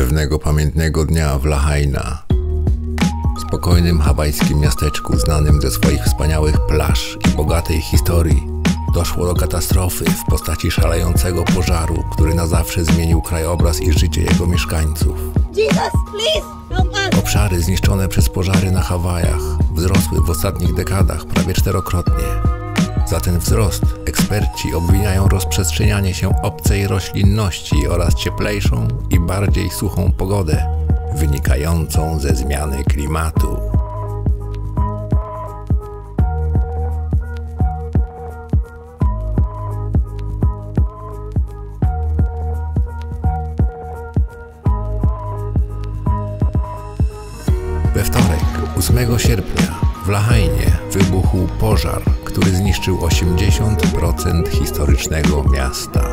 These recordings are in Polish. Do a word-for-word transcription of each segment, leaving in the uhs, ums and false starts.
pewnego pamiętnego dnia w Lahaina, spokojnym hawajskim miasteczku znanym ze swoich wspaniałych plaż i bogatej historii, doszło do katastrofy w postaci szalejącego pożaru, który na zawsze zmienił krajobraz i życie jego mieszkańców. Jesus, please, obszary zniszczone przez pożary na Hawajach wzrosły w ostatnich dekadach prawie czterokrotnie. Za ten wzrost eksperci obwiniają rozprzestrzenianie się obcej roślinności oraz cieplejszą i bardziej suchą pogodę, wynikającą ze zmiany klimatu. We wtorek, ósmego sierpnia, w Lahainie wybuchł pożar, który zniszczył osiemdziesiąt procent historycznego miasta.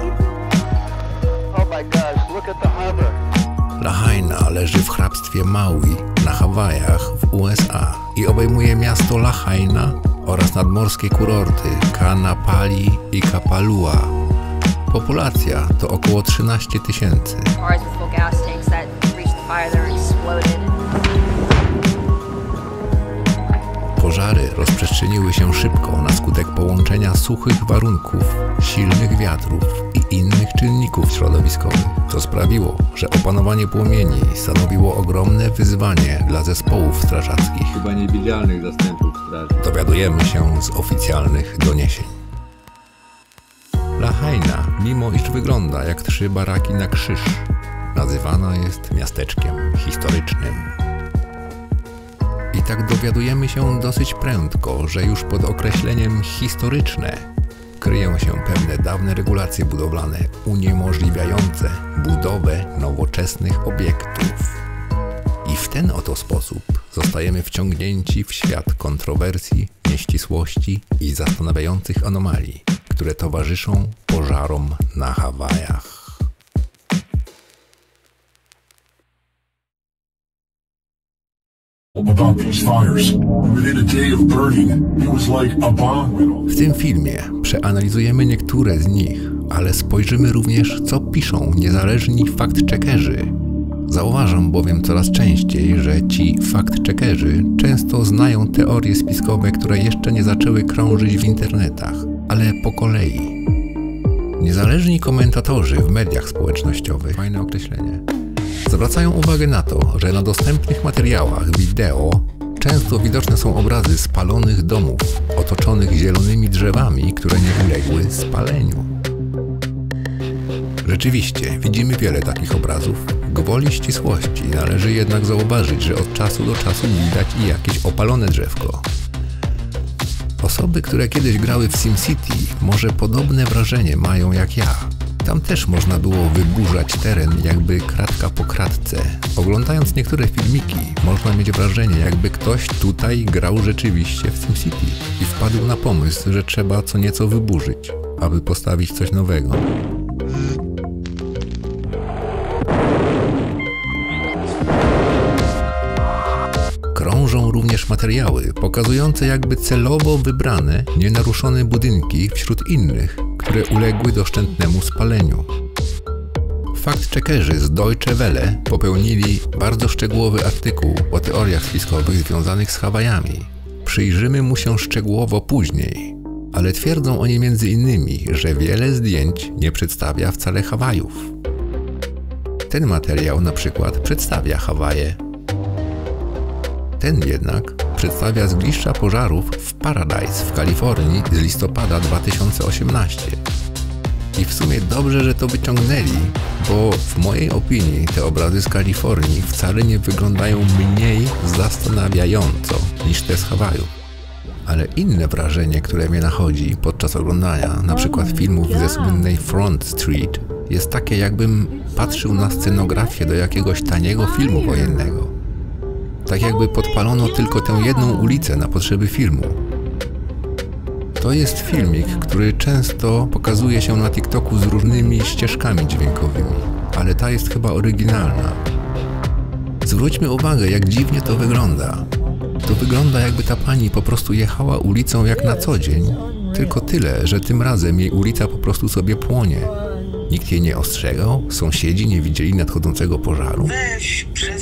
Lahaina leży w hrabstwie Maui na Hawajach w U S A i obejmuje miasto Lahaina oraz nadmorskie kurorty Kāʻanapali i Kapalua. Populacja to około trzynaście tysięcy. Pożary rozprzestrzeniły się szybko na skutek połączenia suchych warunków, silnych wiatrów i innych czynników środowiskowych, co sprawiło, że opanowanie płomieni stanowiło ogromne wyzwanie dla zespołów strażackich. Chyba niewidzialnych zastępów straży. Dowiadujemy się z oficjalnych doniesień. Lahaina, mimo iż wygląda jak trzy baraki na krzyż, nazywana jest miasteczkiem historycznym. I tak dowiadujemy się dosyć prędko, że już pod określeniem historyczne kryją się pewne dawne regulacje budowlane uniemożliwiające budowę nowoczesnych obiektów. I w ten oto sposób zostajemy wciągnięci w świat kontrowersji, nieścisłości i zastanawiających anomalii, które towarzyszą pożarom na Hawajach. W tym filmie przeanalizujemy niektóre z nich, ale spojrzymy również, co piszą niezależni fact-checkerzy. Zauważam bowiem coraz częściej, że ci fact-checkerzy często znają teorie spiskowe, które jeszcze nie zaczęły krążyć w internetach, ale po kolei. Niezależni komentatorzy w mediach społecznościowych, fajne określenie, zwracają uwagę na to, że na dostępnych materiałach wideo często widoczne są obrazy spalonych domów otoczonych zielonymi drzewami, które nie uległy spaleniu. Rzeczywiście widzimy wiele takich obrazów. Gwoli ścisłości należy jednak zauważyć, że od czasu do czasu widać i jakieś opalone drzewko. Osoby, które kiedyś grały w SimCity, może podobne wrażenie mają jak ja. Tam też można było wyburzać teren jakby kratka po kratce. Oglądając niektóre filmiki, można mieć wrażenie, jakby ktoś tutaj grał rzeczywiście w SimCity i wpadł na pomysł, że trzeba co nieco wyburzyć, aby postawić coś nowego. Krążą również materiały pokazujące jakby celowo wybrane, nienaruszone budynki wśród innych, które uległy doszczętnemu spaleniu. Fact-checkerzy z Deutsche Welle popełnili bardzo szczegółowy artykuł o teoriach spiskowych związanych z Hawajami. Przyjrzymy mu się szczegółowo później, ale twierdzą oni między innymi, że wiele zdjęć nie przedstawia wcale Hawajów. Ten materiał na przykład przedstawia Hawaje. Ten jednak przedstawia zgliszcza pożarów w Paradise w Kalifornii z listopada dwa tysiące osiemnastego. I w sumie dobrze, że to wyciągnęli, bo w mojej opinii te obrazy z Kalifornii wcale nie wyglądają mniej zastanawiająco niż te z Hawaju. Ale inne wrażenie, które mnie nachodzi podczas oglądania np. filmów ze słynnej Front Street, jest takie, jakbym patrzył na scenografię do jakiegoś taniego filmu wojennego. Tak jakby podpalono tylko tę jedną ulicę na potrzeby filmu. To jest filmik, który często pokazuje się na TikToku z różnymi ścieżkami dźwiękowymi, ale ta jest chyba oryginalna. Zwróćmy uwagę, jak dziwnie to wygląda. To wygląda, jakby ta pani po prostu jechała ulicą jak na co dzień, tylko tyle, że tym razem jej ulica po prostu sobie płonie. Nikt jej nie ostrzegał, sąsiedzi nie widzieli nadchodzącego pożaru.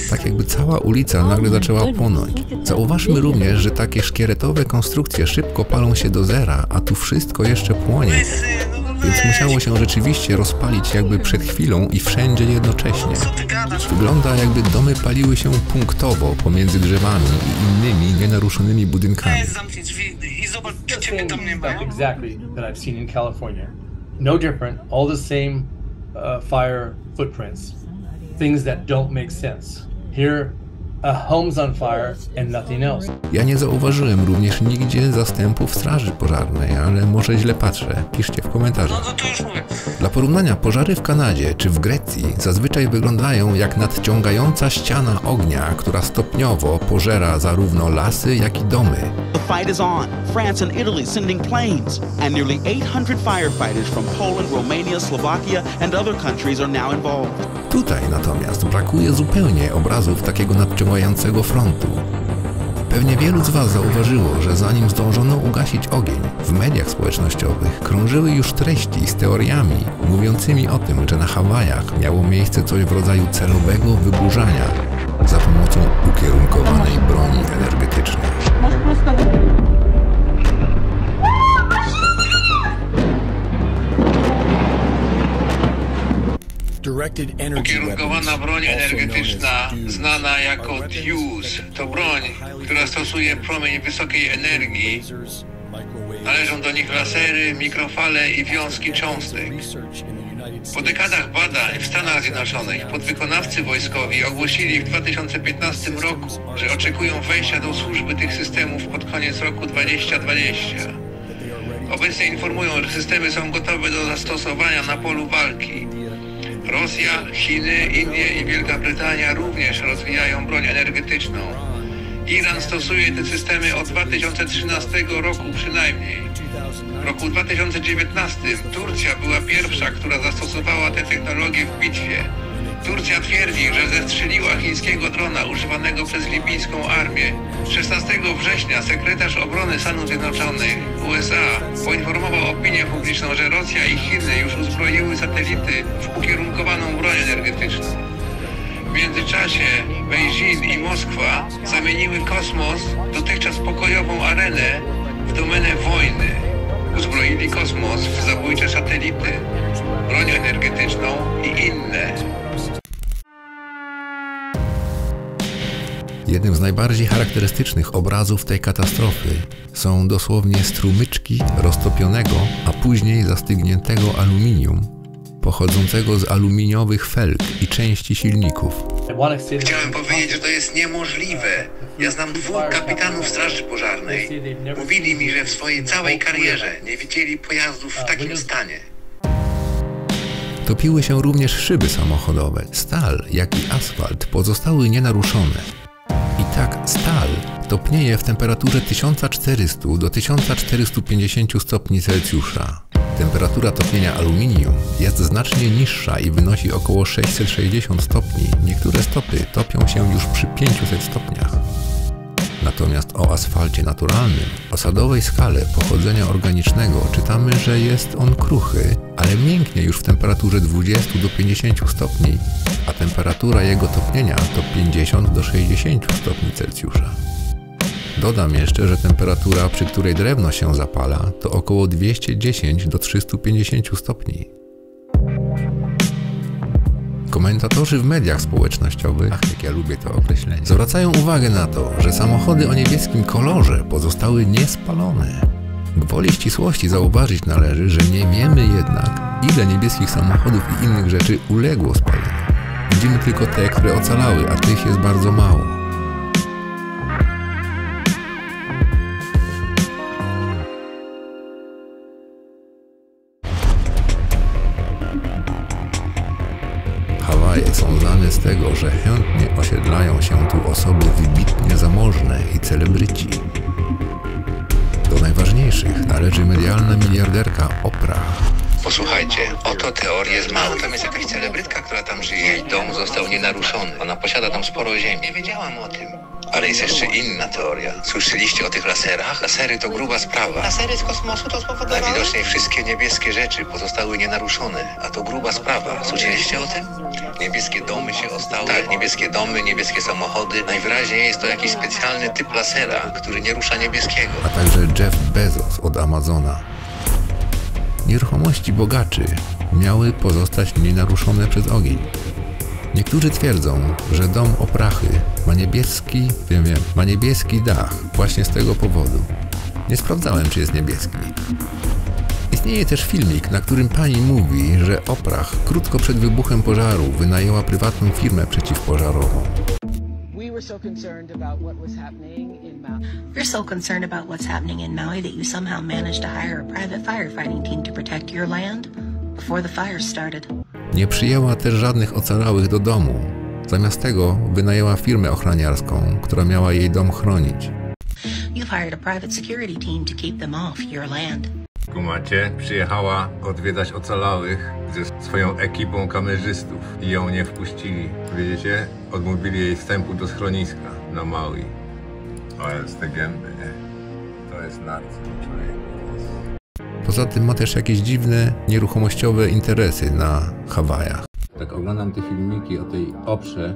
Tak jakby cała ulica nagle zaczęła płonąć. Zauważmy również, że takie szkieretowe konstrukcje szybko palą się do zera, a tu wszystko jeszcze płonie. Więc musiało się rzeczywiście rozpalić jakby przed chwilą i wszędzie jednocześnie. Wygląda, jakby domy paliły się punktowo pomiędzy drzewami i innymi nienaruszonymi budynkami. No different, all the same uh, fire footprints, things that don't make sense. Here, a home's on fire and nothing else. Ja nie zauważyłem również nigdzie zastępów straży pożarnej, ale może źle patrzę. Piszcie w komentarzach. No, no to już mówię. Dla porównania, pożary w Kanadzie czy w Grecji zazwyczaj wyglądają jak nadciągająca ściana ognia, która stopniowo pożera zarówno lasy, jak i domy. The fight is on. France and Italy sending planes, and nearly eight hundred firefighters from Poland, Romania, Slovakia and other countries are now involved. Tutaj natomiast brakuje zupełnie obrazów takiego nadciągającego frontu. Pewnie wielu z Was zauważyło, że zanim zdążono ugasić ogień, w mediach społecznościowych krążyły już treści z teoriami mówiącymi o tym, że na Hawajach miało miejsce coś w rodzaju celowego wyburzania za pomocą ukierunkowanej broni energetycznej. Ukierunkowana broń energetyczna, znana jako fuse, to broń, która stosuje promień wysokiej energii. Należą do nich lasery, mikrofale i wiązki cząstek. Po dekadach badań w Stanach Zjednoczonych podwykonawcy wojskowi ogłosili w dwa tysiące piętnastym roku, że oczekują wejścia do służby tych systemów pod koniec roku dwa tysiące dwudziestego. Obecnie informują, że systemy są gotowe do zastosowania na polu walki. Rosja, Chiny, Indie i Wielka Brytania również rozwijają broń energetyczną. Iran stosuje te systemy od dwa tysiące trzynastego roku przynajmniej. W roku dwa tysiące dziewiętnastym Turcja była pierwsza, która zastosowała te technologie w bitwie. Turcja twierdzi, że zestrzeliła chińskiego drona używanego przez libijską armię. szesnastego września sekretarz obrony Stanów Zjednoczonych U S A poinformował opinię publiczną, że Rosja i Chiny już uzbroiły satelity w ukierunkowaną broń energetyczną. W międzyczasie Beijing i Moskwa zamieniły kosmos, dotychczas pokojową arenę, w domenę wojny. Uzbroili kosmos w zabójcze satelity, broń energetyczną i inne. Jednym z najbardziej charakterystycznych obrazów tej katastrofy są dosłownie strumyczki roztopionego, a później zastygniętego aluminium, pochodzącego z aluminiowych felg i części silników. Chciałem powiedzieć, że to jest niemożliwe. Ja znam dwóch kapitanów straży pożarnej. Mówili mi, że w swojej całej karierze nie widzieli pojazdów w takim stanie. Topiły się również szyby samochodowe. Stal, jak i asfalt pozostały nienaruszone. I tak stal topnieje w temperaturze tysiąc czterysta do tysiąc czterysta pięćdziesięciu stopni Celsjusza. Temperatura topnienia aluminium jest znacznie niższa i wynosi około sześćset sześćdziesiąt stopni. Niektóre stopy topią się już przy pięciuset stopniach. Natomiast o asfalcie naturalnym, osadowej skale pochodzenia organicznego czytamy, że jest on kruchy, ale mięknie już w temperaturze dwudziestu do pięćdziesięciu stopni, a temperatura jego topnienia to pięćdziesiąt do sześćdziesięciu stopni Celsjusza. Dodam jeszcze, że temperatura, przy której drewno się zapala, to około dwieście dziesięć do trzystu pięćdziesięciu stopni. Komentatorzy w mediach społecznościowych, ach, jak ja lubię to określenie, zwracają uwagę na to, że samochody o niebieskim kolorze pozostały niespalone. Gwoli ścisłości zauważyć należy, że nie wiemy jednak, ile niebieskich samochodów i innych rzeczy uległo spaleniu. Widzimy tylko te, które ocalały, a tych jest bardzo mało. Są znane z tego, że chętnie osiedlają się tu osoby wybitnie zamożne i celebryci. Do najważniejszych należy medialna miliarderka Oprah. Posłuchajcie, oto teorię z Maui. Tam jest jakaś celebrytka, która tam żyje. Jej dom został nienaruszony. Ona posiada tam sporo ziemi. Nie wiedziałam o tym. Ale jest jeszcze inna teoria. Słyszeliście o tych laserach? Lasery to gruba sprawa. Lasery z kosmosu to spowodowały? Najwidoczniej wszystkie niebieskie rzeczy pozostały nienaruszone, a to gruba sprawa. Słyszeliście o tym? Niebieskie domy się ostały. Tak, niebieskie domy, niebieskie samochody. Najwyraźniej jest to jakiś specjalny typ lasera, który nie rusza niebieskiego. A także Jeff Bezos od Amazona. Nieruchomości bogaczy miały pozostać nienaruszone przez ogień. Niektórzy twierdzą, że dom Oprachy ma niebieski, wiem, wiem, ma niebieski dach właśnie z tego powodu. Nie sprawdzałem, czy jest niebieski. Istnieje też filmik, na którym pani mówi, że Oprah krótko przed wybuchem pożaru wynajęła prywatną firmę przeciwpożarową. You're so concerned about what's happening in Maui that you somehow managed to hire a private firefighting team to protect your land before the fire started. Nie przyjęła też żadnych ocalałych do domu. Zamiast tego wynajęła firmę ochroniarską, która miała jej dom chronić. You've hired a private security team to keep them off your land. Kumacie przyjechała odwiedzać ocalałych ze swoją ekipą kamerzystów i ją nie wpuścili. Widzicie? Odmówili jej wstępu do schroniska na Maui. To jest te gęby, nie? To jest narcyz, człowiek. Poza tym ma też jakieś dziwne, nieruchomościowe interesy na Hawajach. Tak oglądam te filmiki o tej Oprze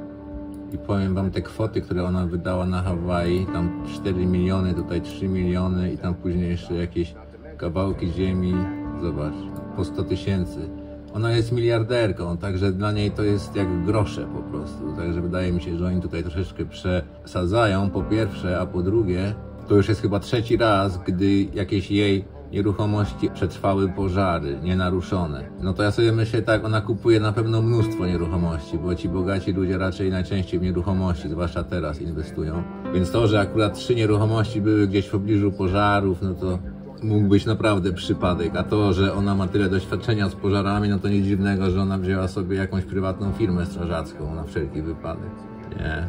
i powiem wam te kwoty, które ona wydała na Hawaii. Tam cztery miliony, tutaj trzy miliony i tam później jeszcze jakieś kawałki ziemi. Zobacz, po sto tysięcy. Ona jest miliarderką, także dla niej to jest jak grosze po prostu. Także wydaje mi się, że oni tutaj troszeczkę przesadzają, po pierwsze, a po drugie, to już jest chyba trzeci raz, gdy jakieś jej nieruchomości przetrwały pożary, nienaruszone. No to ja sobie myślę tak, ona kupuje na pewno mnóstwo nieruchomości, bo ci bogaci ludzie raczej najczęściej w nieruchomości, zwłaszcza teraz, inwestują. Więc to, że akurat trzy nieruchomości były gdzieś w pobliżu pożarów, no to mógł być naprawdę przypadek. A to, że ona ma tyle doświadczenia z pożarami, no to nic dziwnego, że ona wzięła sobie jakąś prywatną firmę strażacką na wszelki wypadek. Nie.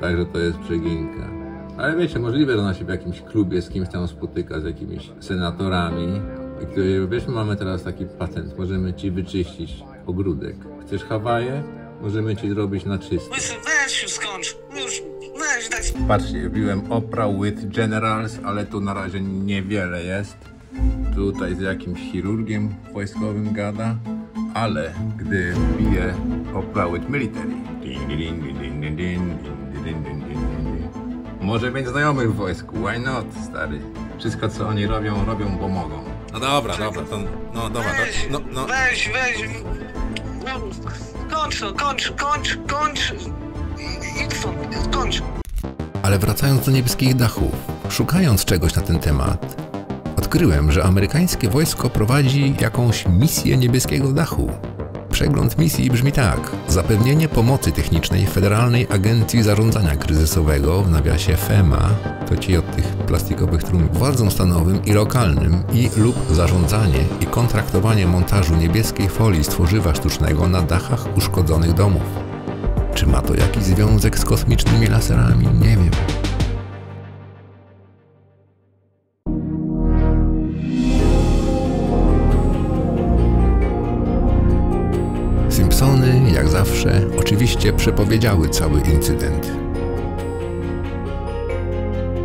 Także to jest przeginka. Ale wiecie, możliwe, że ona się w jakimś klubie z kimś tam spotyka, z jakimiś senatorami. Wiesz, mamy teraz taki patent, możemy ci wyczyścić ogródek. Chcesz Hawaje? Możemy ci zrobić na czysto. Weź się skończ, już weź dać. Patrzcie, robiłem Oprah with Generals, ale tu na razie niewiele jest. Tutaj z jakimś chirurgiem wojskowym gada, ale gdy wbije Oprah with Military. Din, din, din, din, din, din, din, din, din. Może mieć znajomych w wojsku, why not, stary? Wszystko, co oni robią, robią, bo mogą. No dobra, dobra, to... No dobra, weź, to, no, no. weź, weź... No, kończ to, kończ, kończ, kończ... Kończ. Ale wracając do niebieskich dachów, szukając czegoś na ten temat, odkryłem, że amerykańskie wojsko prowadzi jakąś misję niebieskiego dachu. Przegląd misji brzmi tak. Zapewnienie pomocy technicznej Federalnej Agencji Zarządzania Kryzysowego w nawiasie FEMA, to ci od tych plastikowych trumien, władzom stanowym i lokalnym i lub zarządzanie i kontraktowanie montażu niebieskiej folii z tworzywa sztucznego na dachach uszkodzonych domów. Czy ma to jakiś związek z kosmicznymi laserami? Nie wiem. Simpsony, jak zawsze, oczywiście przepowiedziały cały incydent.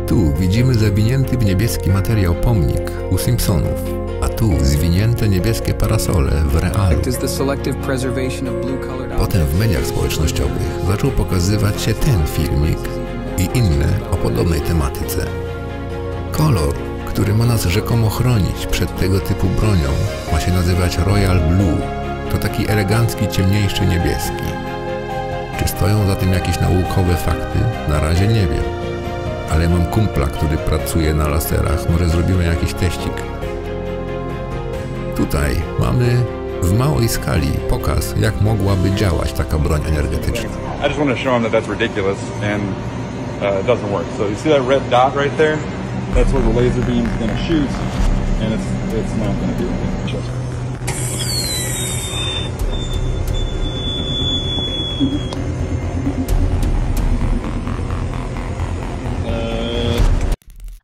Tu widzimy zawinięty w niebieski materiał pomnik u Simpsonów, a tu zwinięte niebieskie parasole w realu. Potem w mediach społecznościowych zaczął pokazywać się ten filmik i inne o podobnej tematyce. Kolor, który ma nas rzekomo chronić przed tego typu bronią, ma się nazywać Royal Blue. To taki elegancki, ciemniejszy niebieski. Czy stoją za tym jakieś naukowe fakty? Na razie nie wiem. Ale mam kumpla, który pracuje na laserach. Może zrobimy jakiś teścik. Tutaj mamy w małej skali pokaz, jak mogłaby działać taka broń energetyczna. I just want to show them that that's ridiculous and uh, it doesn't work. So you see that red dot right there? That's where the laser beam is going to shoot and it's, it's not going to do anything.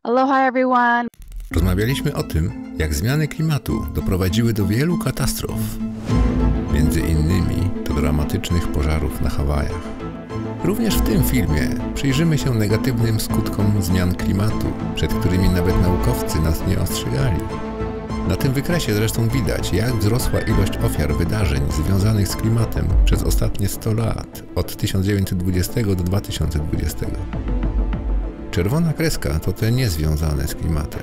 Aloha everyone. Rozmawialiśmy o tym, jak zmiany klimatu doprowadziły do wielu katastrof, między innymi do dramatycznych pożarów na Hawajach. Również w tym filmie przyjrzymy się negatywnym skutkom zmian klimatu, przed którymi nawet naukowcy nas nie ostrzegali. Na tym wykresie zresztą widać, jak wzrosła ilość ofiar wydarzeń związanych z klimatem przez ostatnie sto lat, od tysiąc dziewięćset dwudziestego do dwa tysiące dwudziestego. Czerwona kreska to te niezwiązane z klimatem.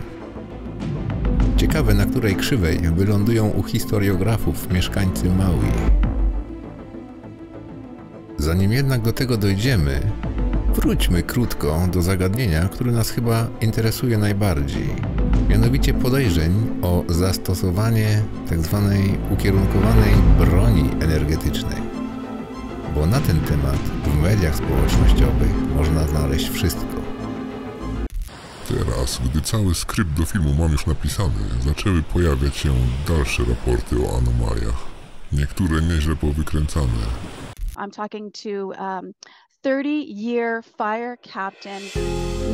Ciekawe, na której krzywej wylądują u historiografów mieszkańcy Maui. Zanim jednak do tego dojdziemy, wróćmy krótko do zagadnienia, które nas chyba interesuje najbardziej. Mianowicie podejrzeń o zastosowanie tzw. ukierunkowanej broni energetycznej. Bo na ten temat w mediach społecznościowych można znaleźć wszystko. Teraz, gdy cały skrypt do filmu mam już napisany, zaczęły pojawiać się dalsze raporty o anomaliach. Niektóre nieźle powykręcane. I'm talking to um, thirty year fire captain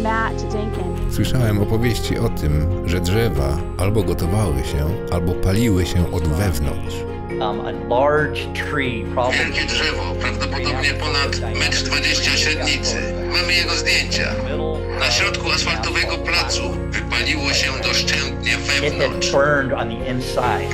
Matt Dinkin. Słyszałem opowieści o tym, że drzewa albo gotowały się, albo paliły się od wewnątrz. Um, a large tree, probably... Wielkie drzewo, prawdopodobnie ponad metr dwadzieścia średnicy. Mamy jego zdjęcia. Na środku asfaltowego placu wypaliło się doszczętnie wewnątrz.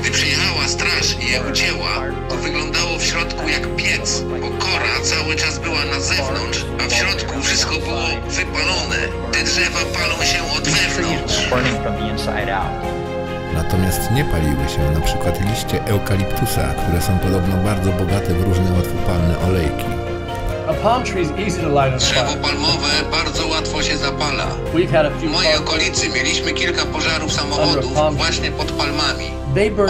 Gdy przyjechała straż i je ucięła, to wyglądało w środku jak piec, bo kora cały czas była na zewnątrz, a w środku wszystko było wypalone. Te drzewa palą się od wewnątrz. Natomiast nie paliły się na przykład liście eukaliptusa, które są podobno bardzo bogate w różne łatwopalne olejki. Drzewo palmowe bardzo łatwo się zapala. W mojej okolicy mieliśmy kilka pożarów samochodów właśnie pod palmami.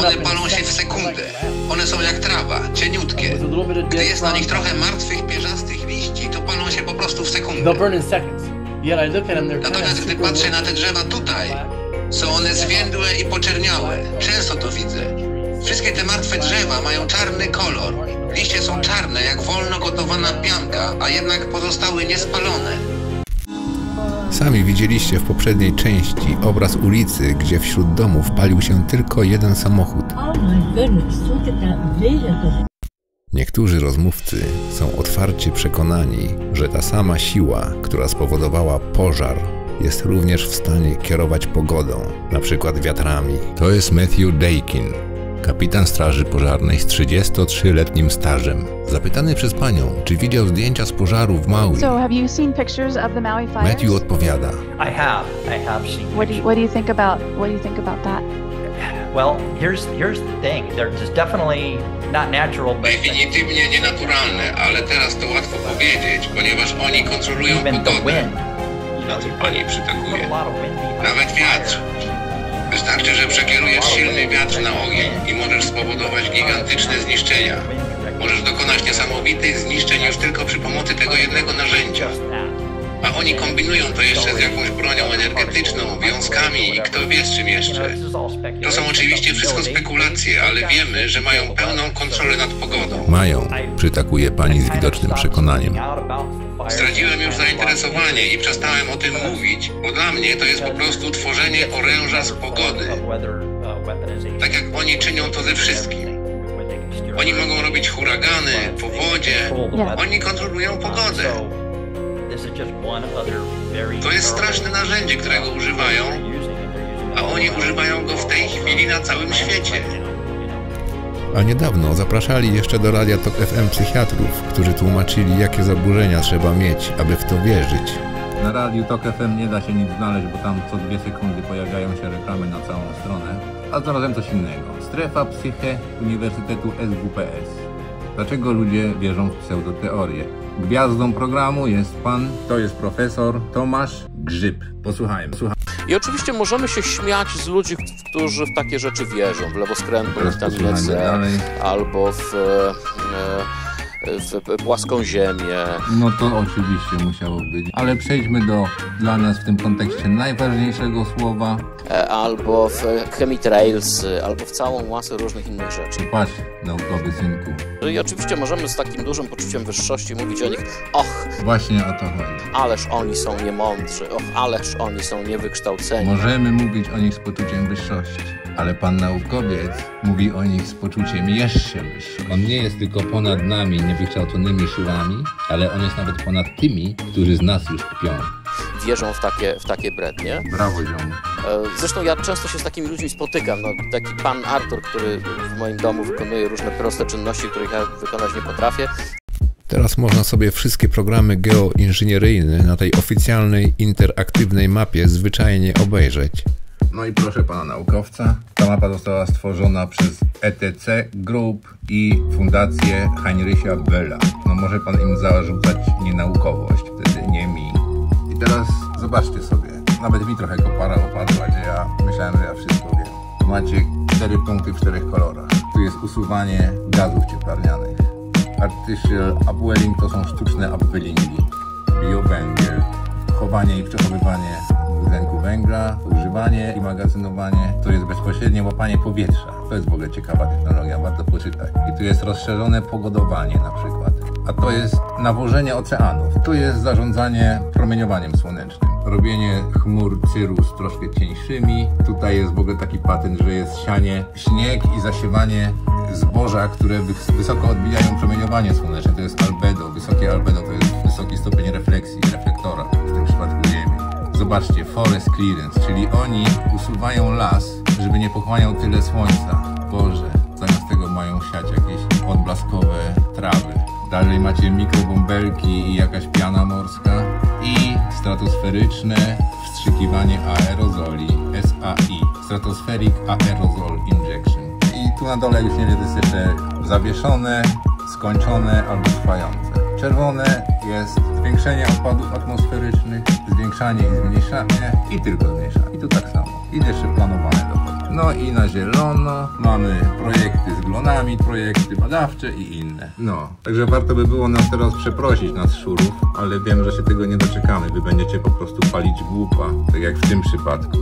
One palą się w sekundę. One są jak trawa, cieniutkie. Gdy jest na nich trochę martwych, pierzastych liści, to palą się po prostu w sekundę. Natomiast gdy patrzę na te drzewa tutaj, są one zwiędłe i poczerniałe. Często to widzę. Wszystkie te martwe drzewa mają czarny kolor. Liście są czarne, jak wolno gotowana pianka, a jednak pozostały niespalone. Sami widzieliście w poprzedniej części obraz ulicy, gdzie wśród domów palił się tylko jeden samochód. Niektórzy rozmówcy są otwarcie przekonani, że ta sama siła, która spowodowała pożar, jest również w stanie kierować pogodą, na przykład wiatrami. To jest Matthew Dakin, kapitan straży pożarnej z trzydziestotrzyletnim stażem. Zapytany przez panią, czy widział zdjęcia z pożaru w Maui, so, have you seen pictures of the Maui fires? Matthew odpowiada: I have, I have seen. What do you, what do you think about, what do you think about that? Well, here's, here's the thing. They're just definitely not natural, but... Definitywnie nienaturalne, ale teraz to łatwo powiedzieć, ponieważ oni kontrolują pogodę. Na tym pani przytakuje. Nawet wiatr. Wystarczy, że przekierujesz silny wiatr na ogień i możesz spowodować gigantyczne zniszczenia. Możesz dokonać niesamowitych zniszczeń już tylko przy pomocy tego jednego narzędzia. A oni kombinują to jeszcze z jakąś bronią energetyczną, wiązkami i kto wie z czym jeszcze. To są oczywiście wszystko spekulacje, ale wiemy, że mają pełną kontrolę nad pogodą. Mają, przytakuje pani z widocznym przekonaniem. Straciłem już zainteresowanie i przestałem o tym mówić, bo dla mnie to jest po prostu tworzenie oręża z pogody. Tak jak oni czynią to ze wszystkim. Oni mogą robić huragany, powodzie, oni kontrolują pogodę. To jest straszne narzędzie, którego używają, a oni używają go w tej chwili na całym świecie. A niedawno zapraszali jeszcze do Radia Tok F M psychiatrów, którzy tłumaczyli, jakie zaburzenia trzeba mieć, aby w to wierzyć. Na Radiu Tok F M nie da się nic znaleźć, bo tam co dwie sekundy pojawiają się reklamy na całą stronę. A zarazem coś innego. Strefa Psyche Uniwersytetu S W P S. Dlaczego ludzie wierzą w pseudoteorie? Gwiazdą programu jest pan, to jest profesor Tomasz Grzyb. Posłuchajmy. Posłuchajmy. I oczywiście możemy się śmiać z ludzi, którzy w takie rzeczy wierzą, w lewoskrętną lewitację, albo w, w płaską ziemię. No to oczywiście musiało być, ale przejdźmy do dla nas w tym kontekście najważniejszego słowa. Albo w chemitrails, albo w całą masę różnych innych rzeczy. Patrz, naukowy synku. I oczywiście możemy z takim dużym poczuciem wyższości mówić o nich: och, właśnie o to chodzi. Ależ oni są niemądrzy, och, ależ oni są niewykształceni. Możemy mówić o nich z poczuciem wyższości. ale pan naukowiec mówi o nich z poczuciem jeszcze wyższym. On nie jest tylko ponad nami niewykształconymi siłami, ale on jest nawet ponad tymi, którzy z nas już kpią. Wierzą w takie, w takie brednie. Brawo, ziom. Zresztą ja często się z takimi ludźmi spotykam. No, taki pan Artur, który w moim domu wykonuje różne proste czynności, których ja wykonać nie potrafię. Teraz można sobie wszystkie programy geoinżynieryjne na tej oficjalnej, interaktywnej mapie zwyczajnie obejrzeć. No i proszę pana naukowca, ta mapa została stworzona przez E T C Group i Fundację Heinricha Bölla. No może pan im zarzucać nienaukowość, wtedy nie mi. I teraz zobaczcie sobie, nawet mi trochę kopara opadła, gdzie ja myślałem, że ja wszystko wiem. Tu macie cztery punkty w czterech kolorach. Tu jest usuwanie gazów cieplarnianych. Artificial upwelling to są sztuczne upwellingi. Biowęgiel, chowanie i przechowywanie dwutlenku węgla, używanie i magazynowanie. To jest bezpośrednie łapanie powietrza. To jest w ogóle ciekawa technologia, warto poczytać. I tu jest rozszerzone pogodowanie na przykład. A to jest nawożenie oceanów. Tu jest zarządzanie promieniowaniem słonecznym. Robienie chmur cirrus troszkę cieńszymi. Tutaj jest w ogóle taki patent, że jest sianie śnieg i zasiewanie zboża, które wysoko odbijają promieniowanie słoneczne. To jest albedo, wysokie albedo, to jest wysoki stopień refleksji, reflektora w tym przypadku Ziemi. Zobaczcie, forest clearance, czyli oni usuwają las, żeby nie pochłaniał tyle słońca. Boże, zamiast tego mają siać jakieś odblaskowe trawy. Dalej macie mikrobąbelki i jakaś piana morska i stratosferyczne wstrzykiwanie aerozoli, S A I, Stratospheric Aerosol Injection. I tu na dole już nie wiedzę jeszcze zawieszone, skończone albo trwające. Czerwone jest zwiększenie odpadów atmosferycznych, zwiększanie i zmniejszanie i tylko zmniejszanie. I tu tak samo. I jeszcze planowane dochody. No i na zielono mamy projekty z glonami, projekty badawcze i inne. No, także warto by było nas teraz przeprosić, nas szurów, ale wiem, że się tego nie doczekamy. Wy będziecie po prostu palić głupa, tak jak w tym przypadku.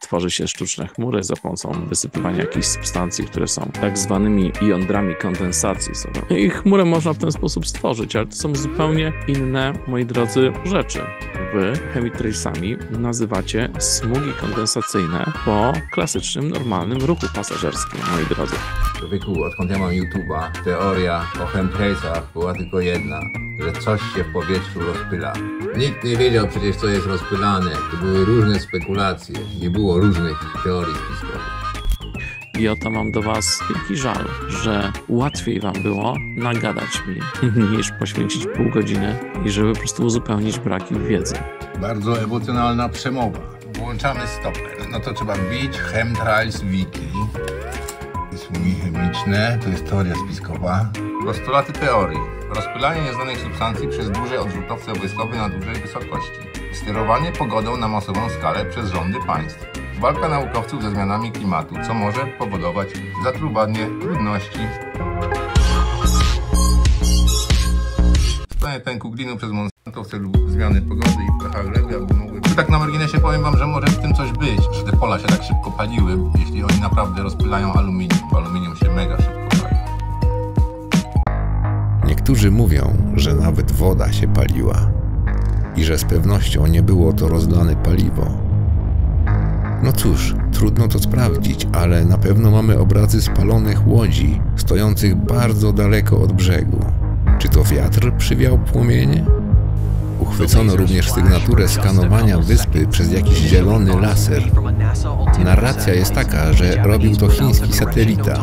Tworzy się sztuczne chmury za pomocą wysypywania jakichś substancji, które są tak zwanymi jądrami kondensacji. Sobie. I chmurę można w ten sposób stworzyć, ale to są zupełnie inne, moi drodzy, rzeczy. Wy chemitrailsami nazywacie smugi kondensacyjne po klasycznym, normalnym ruchu pasażerskim, moi drodzy. Człowieku, odkąd ja mam YouTube'a, teoria o chemtrailsach była tylko jedna, że coś się w powietrzu rozpyla. Nikt nie wiedział przecież, co jest rozpylane. To były różne spekulacje. Nie było różnych teorii spiskowych. I oto mam do was wielki żal, że łatwiej wam było nagadać mi, niż poświęcić pół godziny i żeby po prostu uzupełnić braki wiedzy. Bardzo emocjonalna przemowa. Włączamy stopę. No to trzeba bić chemtrails wiki. Sumi chemiczne, to jest teoria spiskowa. Postulaty teorii. Rozpylanie nieznanych substancji przez duże odrzutowce wojskowe na dużej wysokości. Sterowanie pogodą na masową skalę przez rządy państw. Walka naukowców ze zmianami klimatu, co może powodować zatruwanie, trudności. Stanie pęku glinu przez Monsanto w celu zmiany pogody i pH gleby, aby mogły... Tak na marginesie powiem wam, że może w tym coś być. Że te pola się tak szybko paliły, jeśli oni naprawdę rozpylają aluminium, bo aluminium się mega szybko pali. Niektórzy mówią, że nawet woda się paliła. I że z pewnością nie było to rozlane paliwo. No cóż, trudno to sprawdzić, ale na pewno mamy obrazy spalonych łodzi stojących bardzo daleko od brzegu. Czy to wiatr przywiał płomienie? Uchwycono również sygnaturę skanowania wyspy przez jakiś zielony laser. Narracja jest taka, że robił to chiński satelita.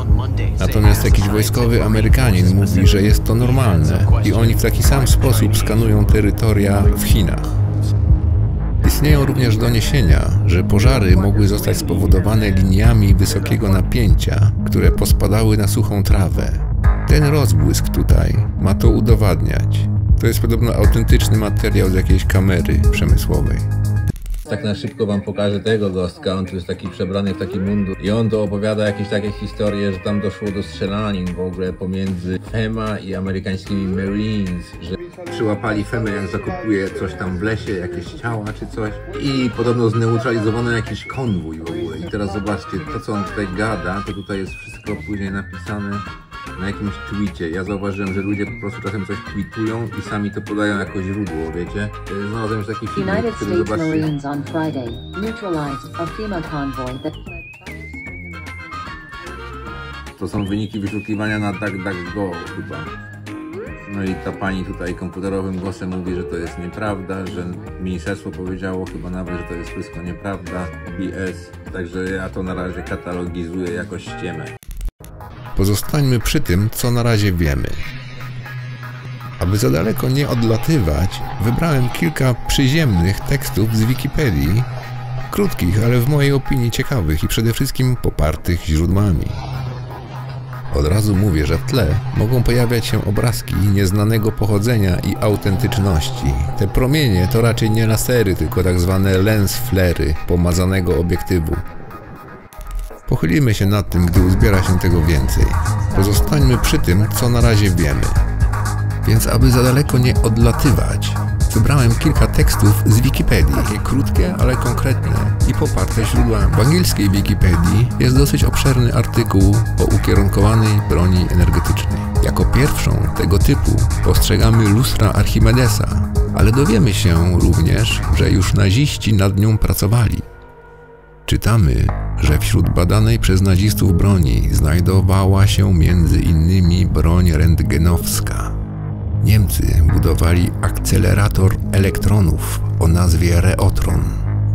Natomiast jakiś wojskowy Amerykanin mówi, że jest to normalne i oni w taki sam sposób skanują terytoria w Chinach. Istnieją również doniesienia, że pożary mogły zostać spowodowane liniami wysokiego napięcia, które pospadały na suchą trawę. Ten rozbłysk tutaj ma to udowadniać. To jest podobno autentyczny materiał z jakiejś kamery przemysłowej. Tak na szybko wam pokażę tego gostka, on tu jest taki przebrany w taki mundur i on to opowiada jakieś takie historie, że tam doszło do strzelanin w ogóle pomiędzy FEMA i amerykańskimi Marines, że przyłapali FEMA, jak zakupuje coś tam w lesie, jakieś ciała czy coś i podobno zneutralizowano jakiś konwój w ogóle. I teraz zobaczcie, to co on tutaj gada, to tutaj jest wszystko później napisane na jakimś tweetie. Ja zauważyłem, że ludzie po prostu czasem coś tweetują i sami to podają jako źródło, wiecie? Znalazłem już taki film, który zobaczyłem. To są wyniki wyszukiwania na DuckDuckGo chyba. No i ta pani tutaj komputerowym głosem mówi, że to jest nieprawda, że ministerstwo powiedziało chyba nawet, że to jest wszystko nieprawda, B S. Także ja to na razie katalogizuję jako ściemę. Pozostańmy przy tym, co na razie wiemy. Aby za daleko nie odlatywać, wybrałem kilka przyziemnych tekstów z Wikipedii, krótkich, ale w mojej opinii ciekawych i przede wszystkim popartych źródłami. Od razu mówię, że w tle mogą pojawiać się obrazki nieznanego pochodzenia i autentyczności. Te promienie to raczej nie lasery, tylko tak zwane lens flery pomazanego obiektywu. Pochylimy się nad tym, gdy uzbiera się tego więcej. Pozostańmy przy tym, co na razie wiemy. Więc aby za daleko nie odlatywać, wybrałem kilka tekstów z Wikipedii, takie krótkie, ale konkretne i poparte źródłami. W angielskiej Wikipedii jest dosyć obszerny artykuł o ukierunkowanej broni energetycznej. Jako pierwszą tego typu postrzegamy lustra Archimedesa, ale dowiemy się również, że już naziści nad nią pracowali. Czytamy, że wśród badanej przez nazistów broni znajdowała się między innymi broń rentgenowska. Niemcy budowali akcelerator elektronów o nazwie reotron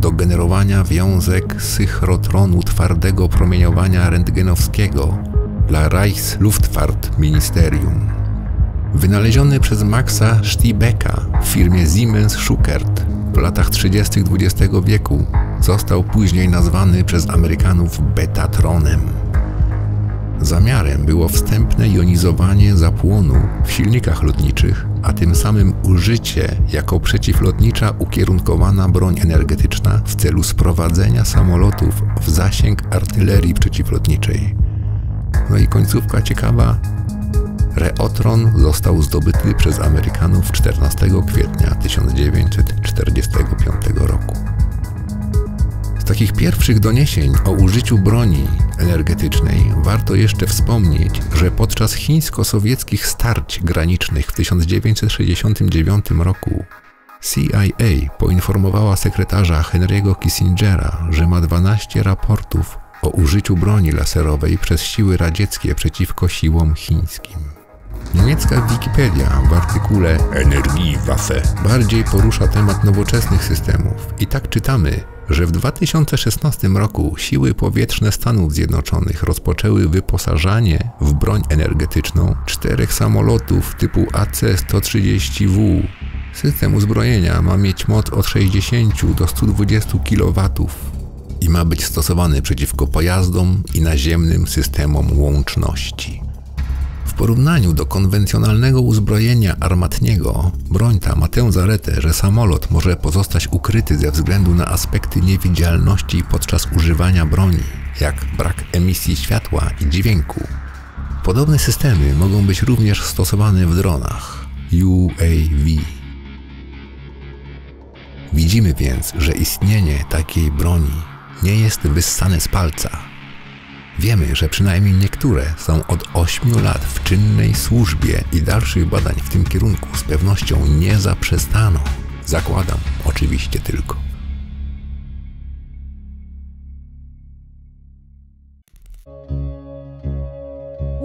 do generowania wiązek synchrotronu twardego promieniowania rentgenowskiego dla Reichsluftfahrtministerium. Wynaleziony przez Maxa Stiebecka w firmie Siemens Schuckert w latach trzydziestych dwudziestego wieku został później nazwany przez Amerykanów betatronem. Zamiarem było wstępne jonizowanie zapłonu w silnikach lotniczych, a tym samym użycie jako przeciwlotnicza ukierunkowana broń energetyczna w celu sprowadzenia samolotów w zasięg artylerii przeciwlotniczej. No i końcówka ciekawa. Reotron został zdobyty przez Amerykanów czternastego kwietnia tysiąc dziewięćset czterdziestego piątego roku. Z takich pierwszych doniesień o użyciu broni energetycznej warto jeszcze wspomnieć, że podczas chińsko-sowieckich starć granicznych w tysiąc dziewięćset sześćdziesiątym dziewiątym roku C I A poinformowała sekretarza Henry'ego Kissingera, że ma dwanaście raportów o użyciu broni laserowej przez siły radzieckie przeciwko siłom chińskim. Niemiecka Wikipedia w artykule Energiewaffe bardziej porusza temat nowoczesnych systemów i tak czytamy, że w dwa tysiące szesnastym roku siły powietrzne Stanów Zjednoczonych rozpoczęły wyposażanie w broń energetyczną czterech samolotów typu A C sto trzydzieści W. System uzbrojenia ma mieć moc od sześćdziesięciu do stu dwudziestu kilowatów i ma być stosowany przeciwko pojazdom i naziemnym systemom łączności. W porównaniu do konwencjonalnego uzbrojenia armatniego, broń ta ma tę zaletę, że samolot może pozostać ukryty ze względu na aspekty niewidzialności podczas używania broni, jak brak emisji światła i dźwięku. Podobne systemy mogą być również stosowane w dronach U A V. Widzimy więc, że istnienie takiej broni nie jest wyssane z palca. Wiemy, że przynajmniej niektóre są od ośmiu lat w czynnej służbie i dalszych badań w tym kierunku z pewnością nie zaprzestano. Zakładam, oczywiście tylko.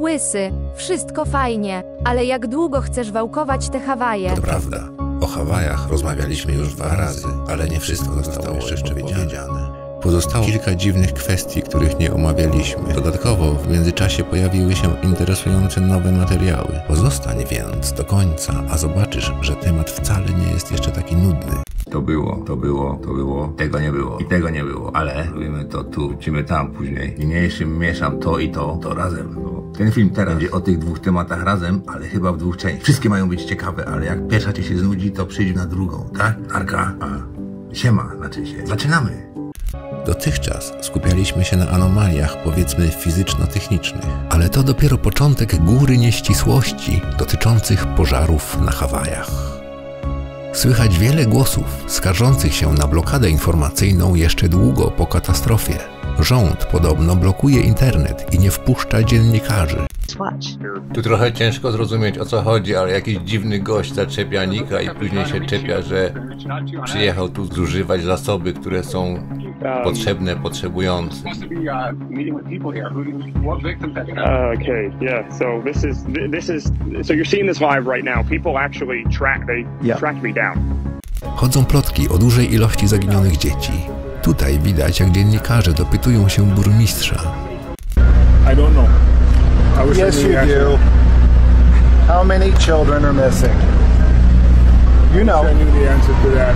Łysy, wszystko fajnie, ale jak długo chcesz wałkować te Hawaje? To prawda, o Hawajach rozmawialiśmy już dwa razy, ale nie wszystko zostało jeszcze powiedziane. Pozostało kilka dziwnych kwestii, których nie omawialiśmy. Dodatkowo w międzyczasie pojawiły się interesujące nowe materiały. Pozostań więc do końca, a zobaczysz, że temat wcale nie jest jeszcze taki nudny. To było, to było, to było, tego nie było i tego nie było, ale robimy to tu, wrócimy tam później. Niniejszym mieszam to i to, to razem. Ten film teraz będzie o tych dwóch tematach razem, ale chyba w dwóch częściach. Wszystkie mają być ciekawe, ale jak pierwsza ci się znudzi, to przyjdź na drugą, tak? Arka, a siema, znaczy się. Zaczynamy! Dotychczas skupialiśmy się na anomaliach, powiedzmy, fizyczno-technicznych, ale to dopiero początek góry nieścisłości dotyczących pożarów na Hawajach. Słychać wiele głosów skarżących się na blokadę informacyjną jeszcze długo po katastrofie. Rząd podobno blokuje internet i nie wpuszcza dziennikarzy. Tu trochę ciężko zrozumieć, o co chodzi, ale jakiś dziwny gość zaczepia Nika i później się czepia, że przyjechał tu zużywać zasoby, które są potrzebne potrzebującym. Chodzą plotki o dużej ilości zaginionych dzieci. Tutaj widać, jak dziennikarze dopytują się burmistrza. I don't know. I wish yes, I knew you do. How many children are missing? You know. If I knew the answer to that,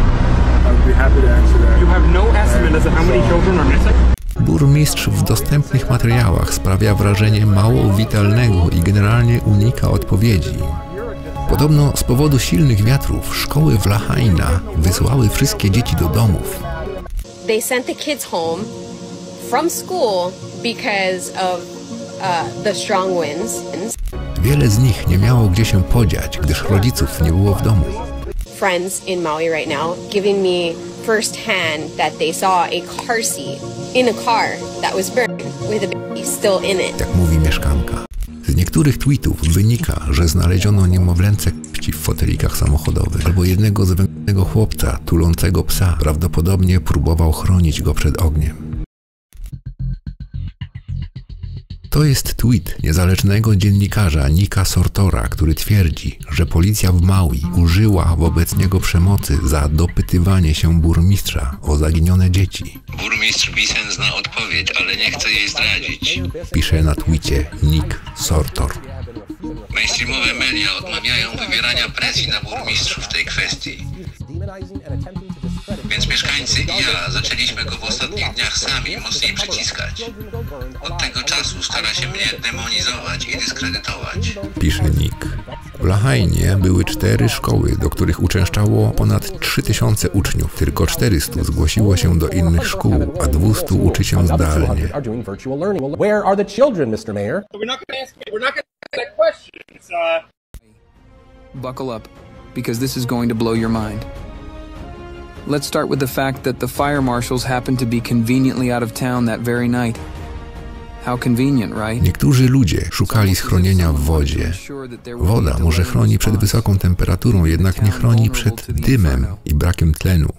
I would be happy to answer that. You have no estimate as to how many children are missing? Burmistrz w dostępnych materiałach sprawia wrażenie mało witalnego i generalnie unika odpowiedzi. Podobno z powodu silnych wiatrów szkoły w Lahaina wysłały wszystkie dzieci do domów. They sent the kids home from school because of Uh, the strong winds. Wiele z nich nie miało gdzie się podziać, gdyż rodziców nie było w domu. Friends in Maui right now giving me first hand that they saw a car seat in a car that was burned with a baby still in it. Jak mówi mieszkanka. Z niektórych tweetów wynika, że znaleziono niemowlęce kpci w fotelikach samochodowych albo jednego zwęglonego chłopca tulącego psa. Prawdopodobnie próbował chronić go przed ogniem. To jest tweet niezależnego dziennikarza Nika Sortora, który twierdzi, że policja w Maui użyła wobec niego przemocy za dopytywanie się burmistrza o zaginione dzieci. Burmistrz Bisen zna odpowiedź, ale nie chce jej zdradzić. Pisze na twicie Nik Sortor. Mainstreamowe media odmawiają wywierania presji na burmistrzów w tej kwestii. Więc mieszkańcy i ja zaczęliśmy go w ostatnich dniach sami mocniej przyciskać. Od tego czasu stara się mnie demonizować i dyskredytować. Pisze Nick. W Lahainie były cztery szkoły, do których uczęszczało ponad trzy tysiące uczniów. Tylko czterysta zgłosiło się do innych szkół, a dwieście uczy się zdalnie. Buckle up, because this is going to blow your mind. Let's start with the fact that the fire marshals happened to be conveniently out of town that very night. How convenient, right? Niektórzy ludzie szukali schronienia w wodzie. Woda może chroni przed wysoką temperaturą, jednak nie chroni przed dymem i brakiem tlenu.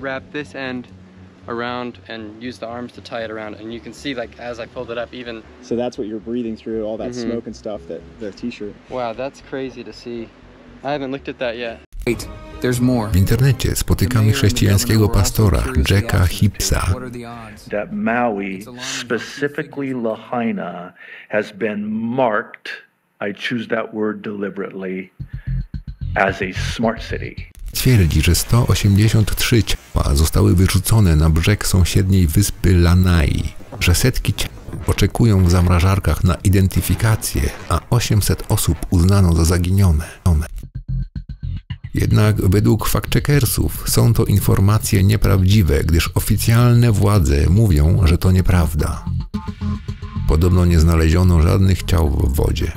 Wrap this end around and use the arms to tie it around, and you can see, like, as I pulled it up, even so that's what you're breathing through all that mm-hmm. smoke and stuff that the t-shirt. Wow, that's crazy to see. I haven't looked at that yet. Wait, there's more. W internecie spotykamy chrześcijańskiego pastora Jacka Hipsa. That Maui, specifically Lahaina, has been marked, I choose that word deliberately, as a smart city. Twierdzi, że sto osiemdziesiąt trzy ciała zostały wyrzucone na brzeg sąsiedniej wyspy Lanai, że setki ciał oczekują w zamrażarkach na identyfikację, a osiemset osób uznano za zaginione. Jednak według fact-checkersów są to informacje nieprawdziwe, gdyż oficjalne władze mówią, że to nieprawda. Podobno nie znaleziono żadnych ciał w wodzie.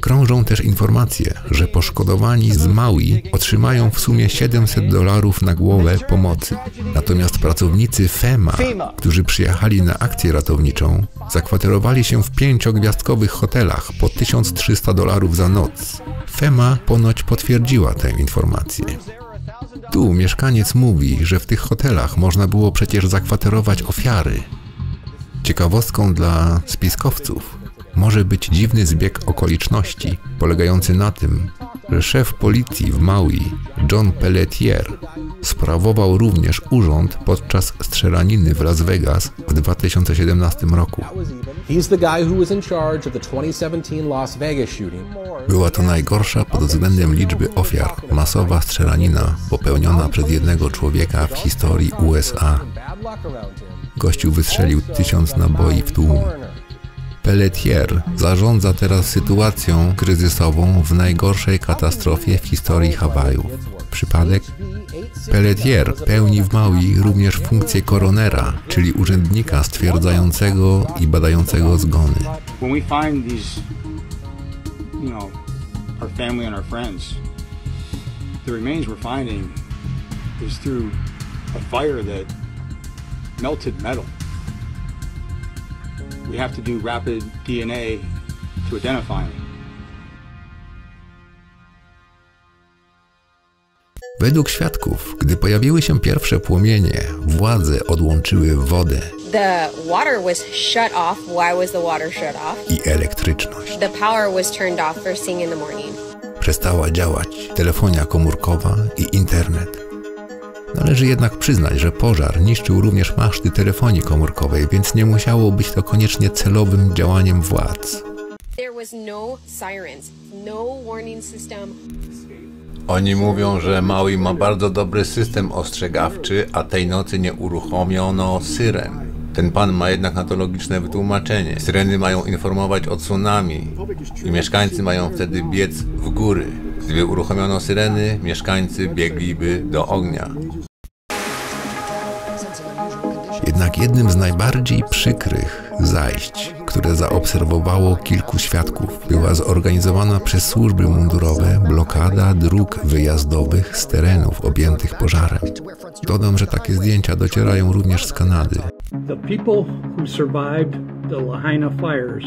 Krążą też informacje, że poszkodowani z Maui otrzymają w sumie siedemset dolarów na głowę pomocy. Natomiast pracownicy FEMA, którzy przyjechali na akcję ratowniczą, zakwaterowali się w pięciogwiazdkowych hotelach po tysiąc trzysta dolarów za noc. FEMA ponoć potwierdziła tę informację. Tu mieszkaniec mówi, że w tych hotelach można było przecież zakwaterować ofiary. Ciekawostką dla spiskowców może być dziwny zbieg okoliczności, polegający na tym, że szef policji w Maui, John Pelletier, sprawował również urząd podczas strzelaniny w Las Vegas w dwa tysiące siedemnastym roku. Była to najgorsza pod względem liczby ofiar masowa strzelanina popełniona przez jednego człowieka w historii U S A. Gościu wystrzelił tysiąc naboi w tłum. Pelletier zarządza teraz sytuacją kryzysową w najgorszej katastrofie w historii Hawajów. przypadek? Pelletier pełni w Maui również funkcję koronera, czyli urzędnika stwierdzającego i badającego zgony. Według świadków, gdy pojawiły się pierwsze płomienie, władze odłączyły wodę i elektryczność. Przestała działać telefonia komórkowa i internet. Należy jednak przyznać, że pożar niszczył również maszty telefonii komórkowej, więc nie musiało być to koniecznie celowym działaniem władz. Oni mówią, że Maui ma bardzo dobry system ostrzegawczy, a tej nocy nie uruchomiono syren. Ten pan ma jednak na to logiczne wytłumaczenie. Syreny mają informować o tsunami i mieszkańcy mają wtedy biec w góry. Gdyby uruchomiono syreny, mieszkańcy biegliby do ognia. Jednak jednym z najbardziej przykrych zajść, które zaobserwowało kilku świadków, była zorganizowana przez służby mundurowe blokada dróg wyjazdowych z terenów objętych pożarem. Dodam, że takie zdjęcia docierają również z Kanady. The people who survived the Lahaina fires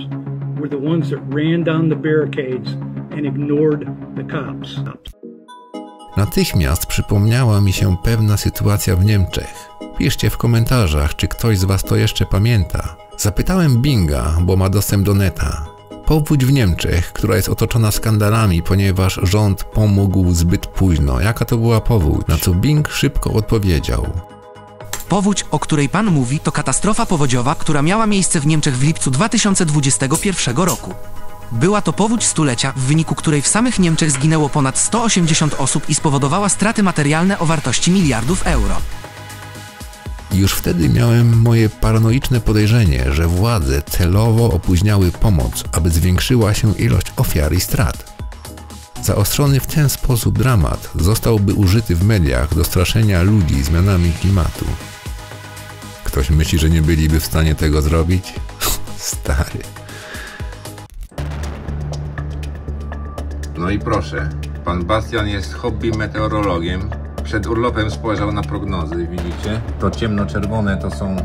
were the ones that ran down the barricades and ignored the cops. Natychmiast przypomniała mi się pewna sytuacja w Niemczech. Piszcie w komentarzach, czy ktoś z Was to jeszcze pamięta. Zapytałem Binga, bo ma dostęp do neta. Powódź w Niemczech, która jest otoczona skandalami, ponieważ rząd pomógł zbyt późno. Jaka to była powódź? Na co Bing szybko odpowiedział. Powódź, o której pan mówi, to katastrofa powodziowa, która miała miejsce w Niemczech w lipcu dwa tysiące dwudziestego pierwszego roku. Była to powódź stulecia, w wyniku której w samych Niemczech zginęło ponad sto osiemdziesiąt osób i spowodowała straty materialne o wartości miliardów euro. Już wtedy miałem moje paranoiczne podejrzenie, że władze celowo opóźniały pomoc, aby zwiększyła się ilość ofiar i strat. Zaostrzony w ten sposób dramat zostałby użyty w mediach do straszenia ludzi zmianami klimatu. Ktoś myśli, że nie byliby w stanie tego zrobić? Stary. No i proszę, pan Bastian jest hobby meteorologiem. Przed urlopem spojrzał na prognozy, widzicie? To ciemnoczerwone to są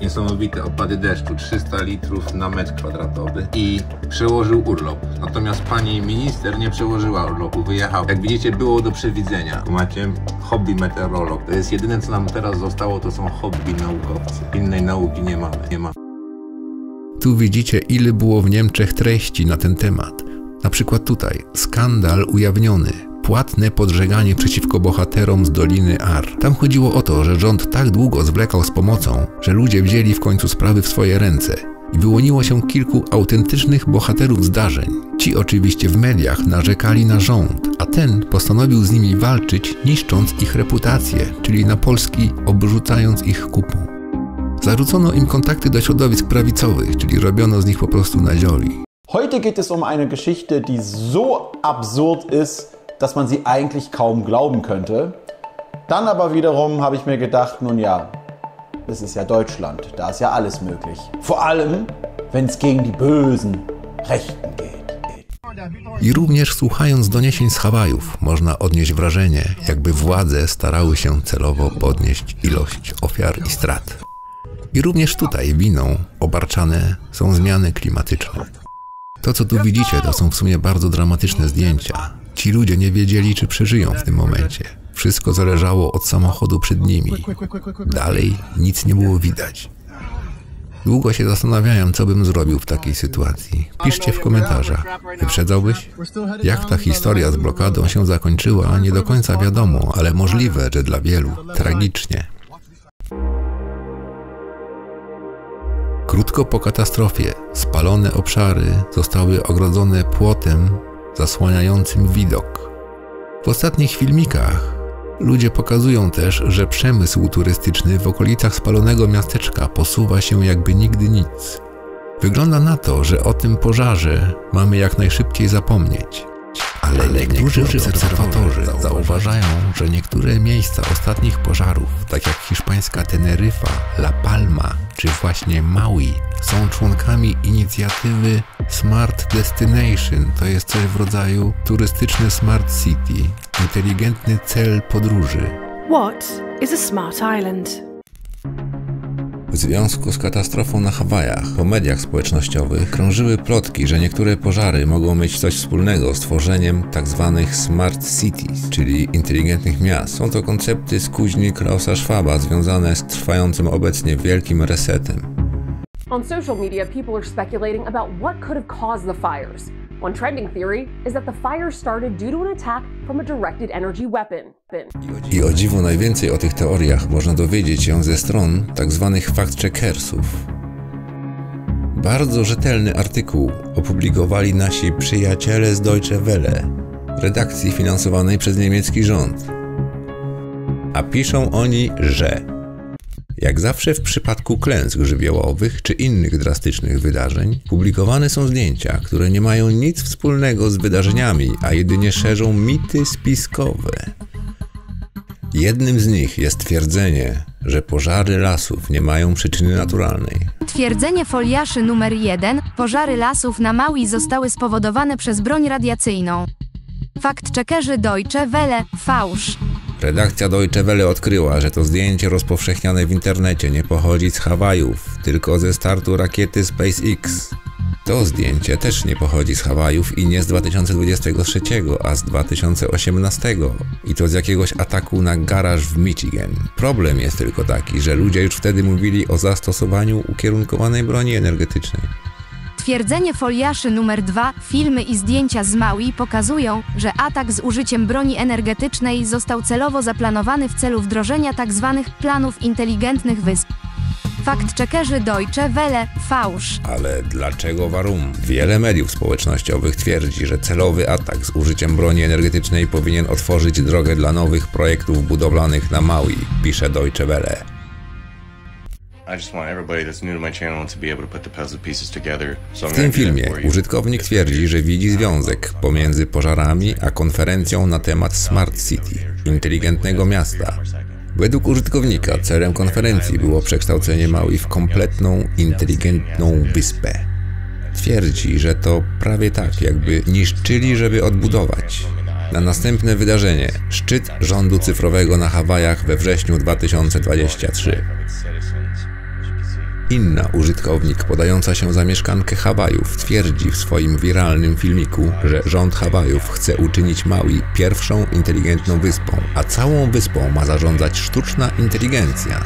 niesamowite opady deszczu, trzysta litrów na metr kwadratowy i przełożył urlop. Natomiast pani minister nie przełożyła urlopu, wyjechała. Jak widzicie, było do przewidzenia. Macie hobby meteorolog. To jest jedyne, co nam teraz zostało, to są hobby naukowcy. Innej nauki nie mamy. Nie ma. Tu widzicie, ile było w Niemczech treści na ten temat. Na przykład tutaj, skandal ujawniony. Płatne podżeganie przeciwko bohaterom z Doliny Ar. Tam chodziło o to, że rząd tak długo zwlekał z pomocą, że ludzie wzięli w końcu sprawy w swoje ręce i wyłoniło się kilku autentycznych bohaterów zdarzeń. Ci oczywiście w mediach narzekali na rząd, a ten postanowił z nimi walczyć, niszcząc ich reputację, czyli na Polski obrzucając ich kupą. Zarzucono im kontakty do środowisk prawicowych, czyli robiono z nich po prostu nazioli. Heute geht es um eine Geschichte, die so absurd ist, dass man sie eigentlich kaum glauben könnte. Dann aber wiederum habe ich mir gedacht, nun ja, es ist ja Deutschland, da ist ja alles möglich. Vor allem, wenn es gegen die bösen Rechten geht. I również słuchając doniesień z Hawajów, można odnieść wrażenie, jakby władze starały się celowo podnieść ilość ofiar i strat. I również tutaj winą obarczane są zmiany klimatyczne. To, co tu widzicie, to są w sumie bardzo dramatyczne zdjęcia. Ci ludzie nie wiedzieli, czy przeżyją w tym momencie. Wszystko zależało od samochodu przed nimi. Dalej nic nie było widać. Długo się zastanawiałem, co bym zrobił w takiej sytuacji. Piszcie w komentarzach. Wyprzedzałbyś? Jak ta historia z blokadą się zakończyła, nie do końca wiadomo, ale możliwe, że dla wielu tragicznie. Krótko po katastrofie spalone obszary zostały ogrodzone płotem zasłaniającym widok. W ostatnich filmikach ludzie pokazują też, że przemysł turystyczny w okolicach spalonego miasteczka posuwa się jakby nigdy nic. Wygląda na to, że o tym pożarze mamy jak najszybciej zapomnieć, a ale niektórzy obserwatorzy zauważają, że niektóre miejsca ostatnich pożarów, tak jak hiszpańska Teneryfa, La Palma czy właśnie Maui, są członkami inicjatywy Smart Destination, to jest coś w rodzaju turystyczny Smart City, inteligentny cel podróży. What is a smart island? W związku z katastrofą na Hawajach, po mediach społecznościowych krążyły plotki, że niektóre pożary mogą mieć coś wspólnego z tworzeniem tzw. smart cities, czyli inteligentnych miast. Są to koncepty z kuźni Klausa Schwaba związane z trwającym obecnie wielkim resetem. On social media people are speculating about what could have caused the fires. One trending theory is that the fire started due to an attack from a directed energy weapon. I o dziwo najwięcej o tych teoriach można dowiedzieć się ze stron tzw. fact-checkersów. Bardzo rzetelny artykuł opublikowali nasi przyjaciele z Deutsche Welle, redakcji finansowanej przez niemiecki rząd. A piszą oni, że jak zawsze w przypadku klęsk żywiołowych czy innych drastycznych wydarzeń, publikowane są zdjęcia, które nie mają nic wspólnego z wydarzeniami, a jedynie szerzą mity spiskowe. Jednym z nich jest twierdzenie, że pożary lasów nie mają przyczyny naturalnej. Twierdzenie foliaszy numer jeden. Pożary lasów na Maui zostały spowodowane przez broń radiacyjną. Fact-checkerzy Deutsche Welle, fałsz. Redakcja Deutsche Welle odkryła, że to zdjęcie rozpowszechniane w internecie nie pochodzi z Hawajów, tylko ze startu rakiety SpaceX. To zdjęcie też nie pochodzi z Hawajów i nie z dwa tysiące dwudziestego trzeciego, a z dwa tysiące osiemnastego i to z jakiegoś ataku na garaż w Michigan. Problem jest tylko taki, że ludzie już wtedy mówili o zastosowaniu ukierunkowanej broni energetycznej. Twierdzenie foliaszy numer dwa, filmy i zdjęcia z Maui pokazują, że atak z użyciem broni energetycznej został celowo zaplanowany w celu wdrożenia tzw. planów inteligentnych wysp. Fact-checkerzy Deutsche Welle, fałsz. Ale dlaczego warum? Wiele mediów społecznościowych twierdzi, że celowy atak z użyciem broni energetycznej powinien otworzyć drogę dla nowych projektów budowlanych na Maui, pisze Deutsche Welle. W tym filmie użytkownik twierdzi, że widzi związek pomiędzy pożarami a konferencją na temat Smart City, inteligentnego miasta. Według użytkownika celem konferencji było przekształcenie Maui w kompletną, inteligentną wyspę. Twierdzi, że to prawie tak, jakby niszczyli, żeby odbudować. Na następne wydarzenie, szczyt rządu cyfrowego na Hawajach we wrześniu dwa tysiące dwudziestego trzeciego. Inna użytkownik podająca się za mieszkankę Hawajów twierdzi w swoim wiralnym filmiku, że rząd Hawajów chce uczynić Maui pierwszą inteligentną wyspą, a całą wyspą ma zarządzać sztuczna inteligencja.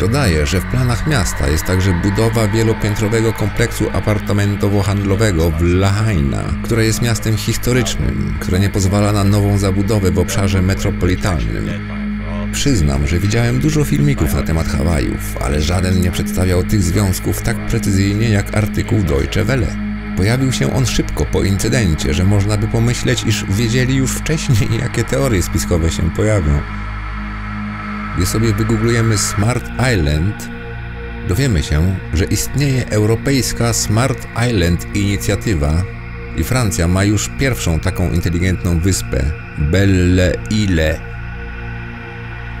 Dodaje, że w planach miasta jest także budowa wielopiętrowego kompleksu apartamentowo-handlowego w Lahaina, które jest miastem historycznym, które nie pozwala na nową zabudowę w obszarze metropolitalnym. Przyznam, że widziałem dużo filmików na temat Hawajów, ale żaden nie przedstawiał tych związków tak precyzyjnie jak artykuł Deutsche Welle. Pojawił się on szybko po incydencie, że można by pomyśleć, iż wiedzieli już wcześniej, jakie teorie spiskowe się pojawią. Gdy sobie wygooglujemy Smart Island, dowiemy się, że istnieje europejska Smart Island inicjatywa i Francja ma już pierwszą taką inteligentną wyspę, Belle Île.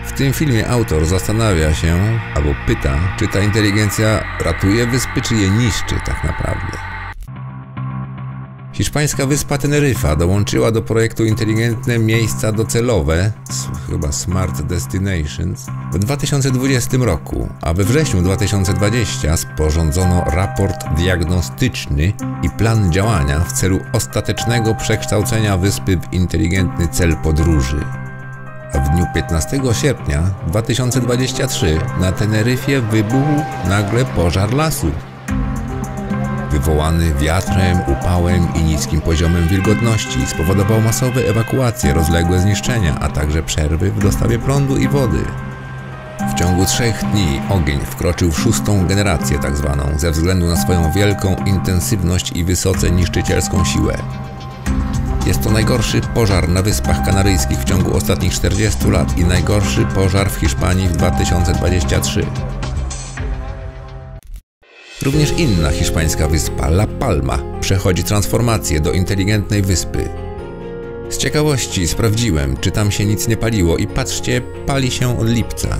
W tym filmie autor zastanawia się, albo pyta, czy ta inteligencja ratuje wyspy, czy je niszczy tak naprawdę. Hiszpańska wyspa Teneryfa dołączyła do projektu Inteligentne Miejsca Docelowe, chyba Smart Destinations, w dwa tysiące dwudziestym roku, a we wrześniu dwa tysiące dwudziestego sporządzono raport diagnostyczny i plan działania w celu ostatecznego przekształcenia wyspy w inteligentny cel podróży. A w dniu piętnastego sierpnia dwa tysiące dwudziestego trzeciego na Teneryfie wybuchł nagle pożar lasu. Wywołany wiatrem, upałem i niskim poziomem wilgotności spowodował masowe ewakuacje, rozległe zniszczenia, a także przerwy w dostawie prądu i wody. W ciągu trzech dni ogień wkroczył w szóstą generację tak zwaną ze względu na swoją wielką intensywność i wysoce niszczycielską siłę. Jest to najgorszy pożar na Wyspach Kanaryjskich w ciągu ostatnich czterdziestu lat i najgorszy pożar w Hiszpanii w dwa tysiące dwudziestym trzecim. Również inna hiszpańska wyspa, La Palma, przechodzi transformację do inteligentnej wyspy. Z ciekawości sprawdziłem, czy tam się nic nie paliło i patrzcie, pali się od lipca.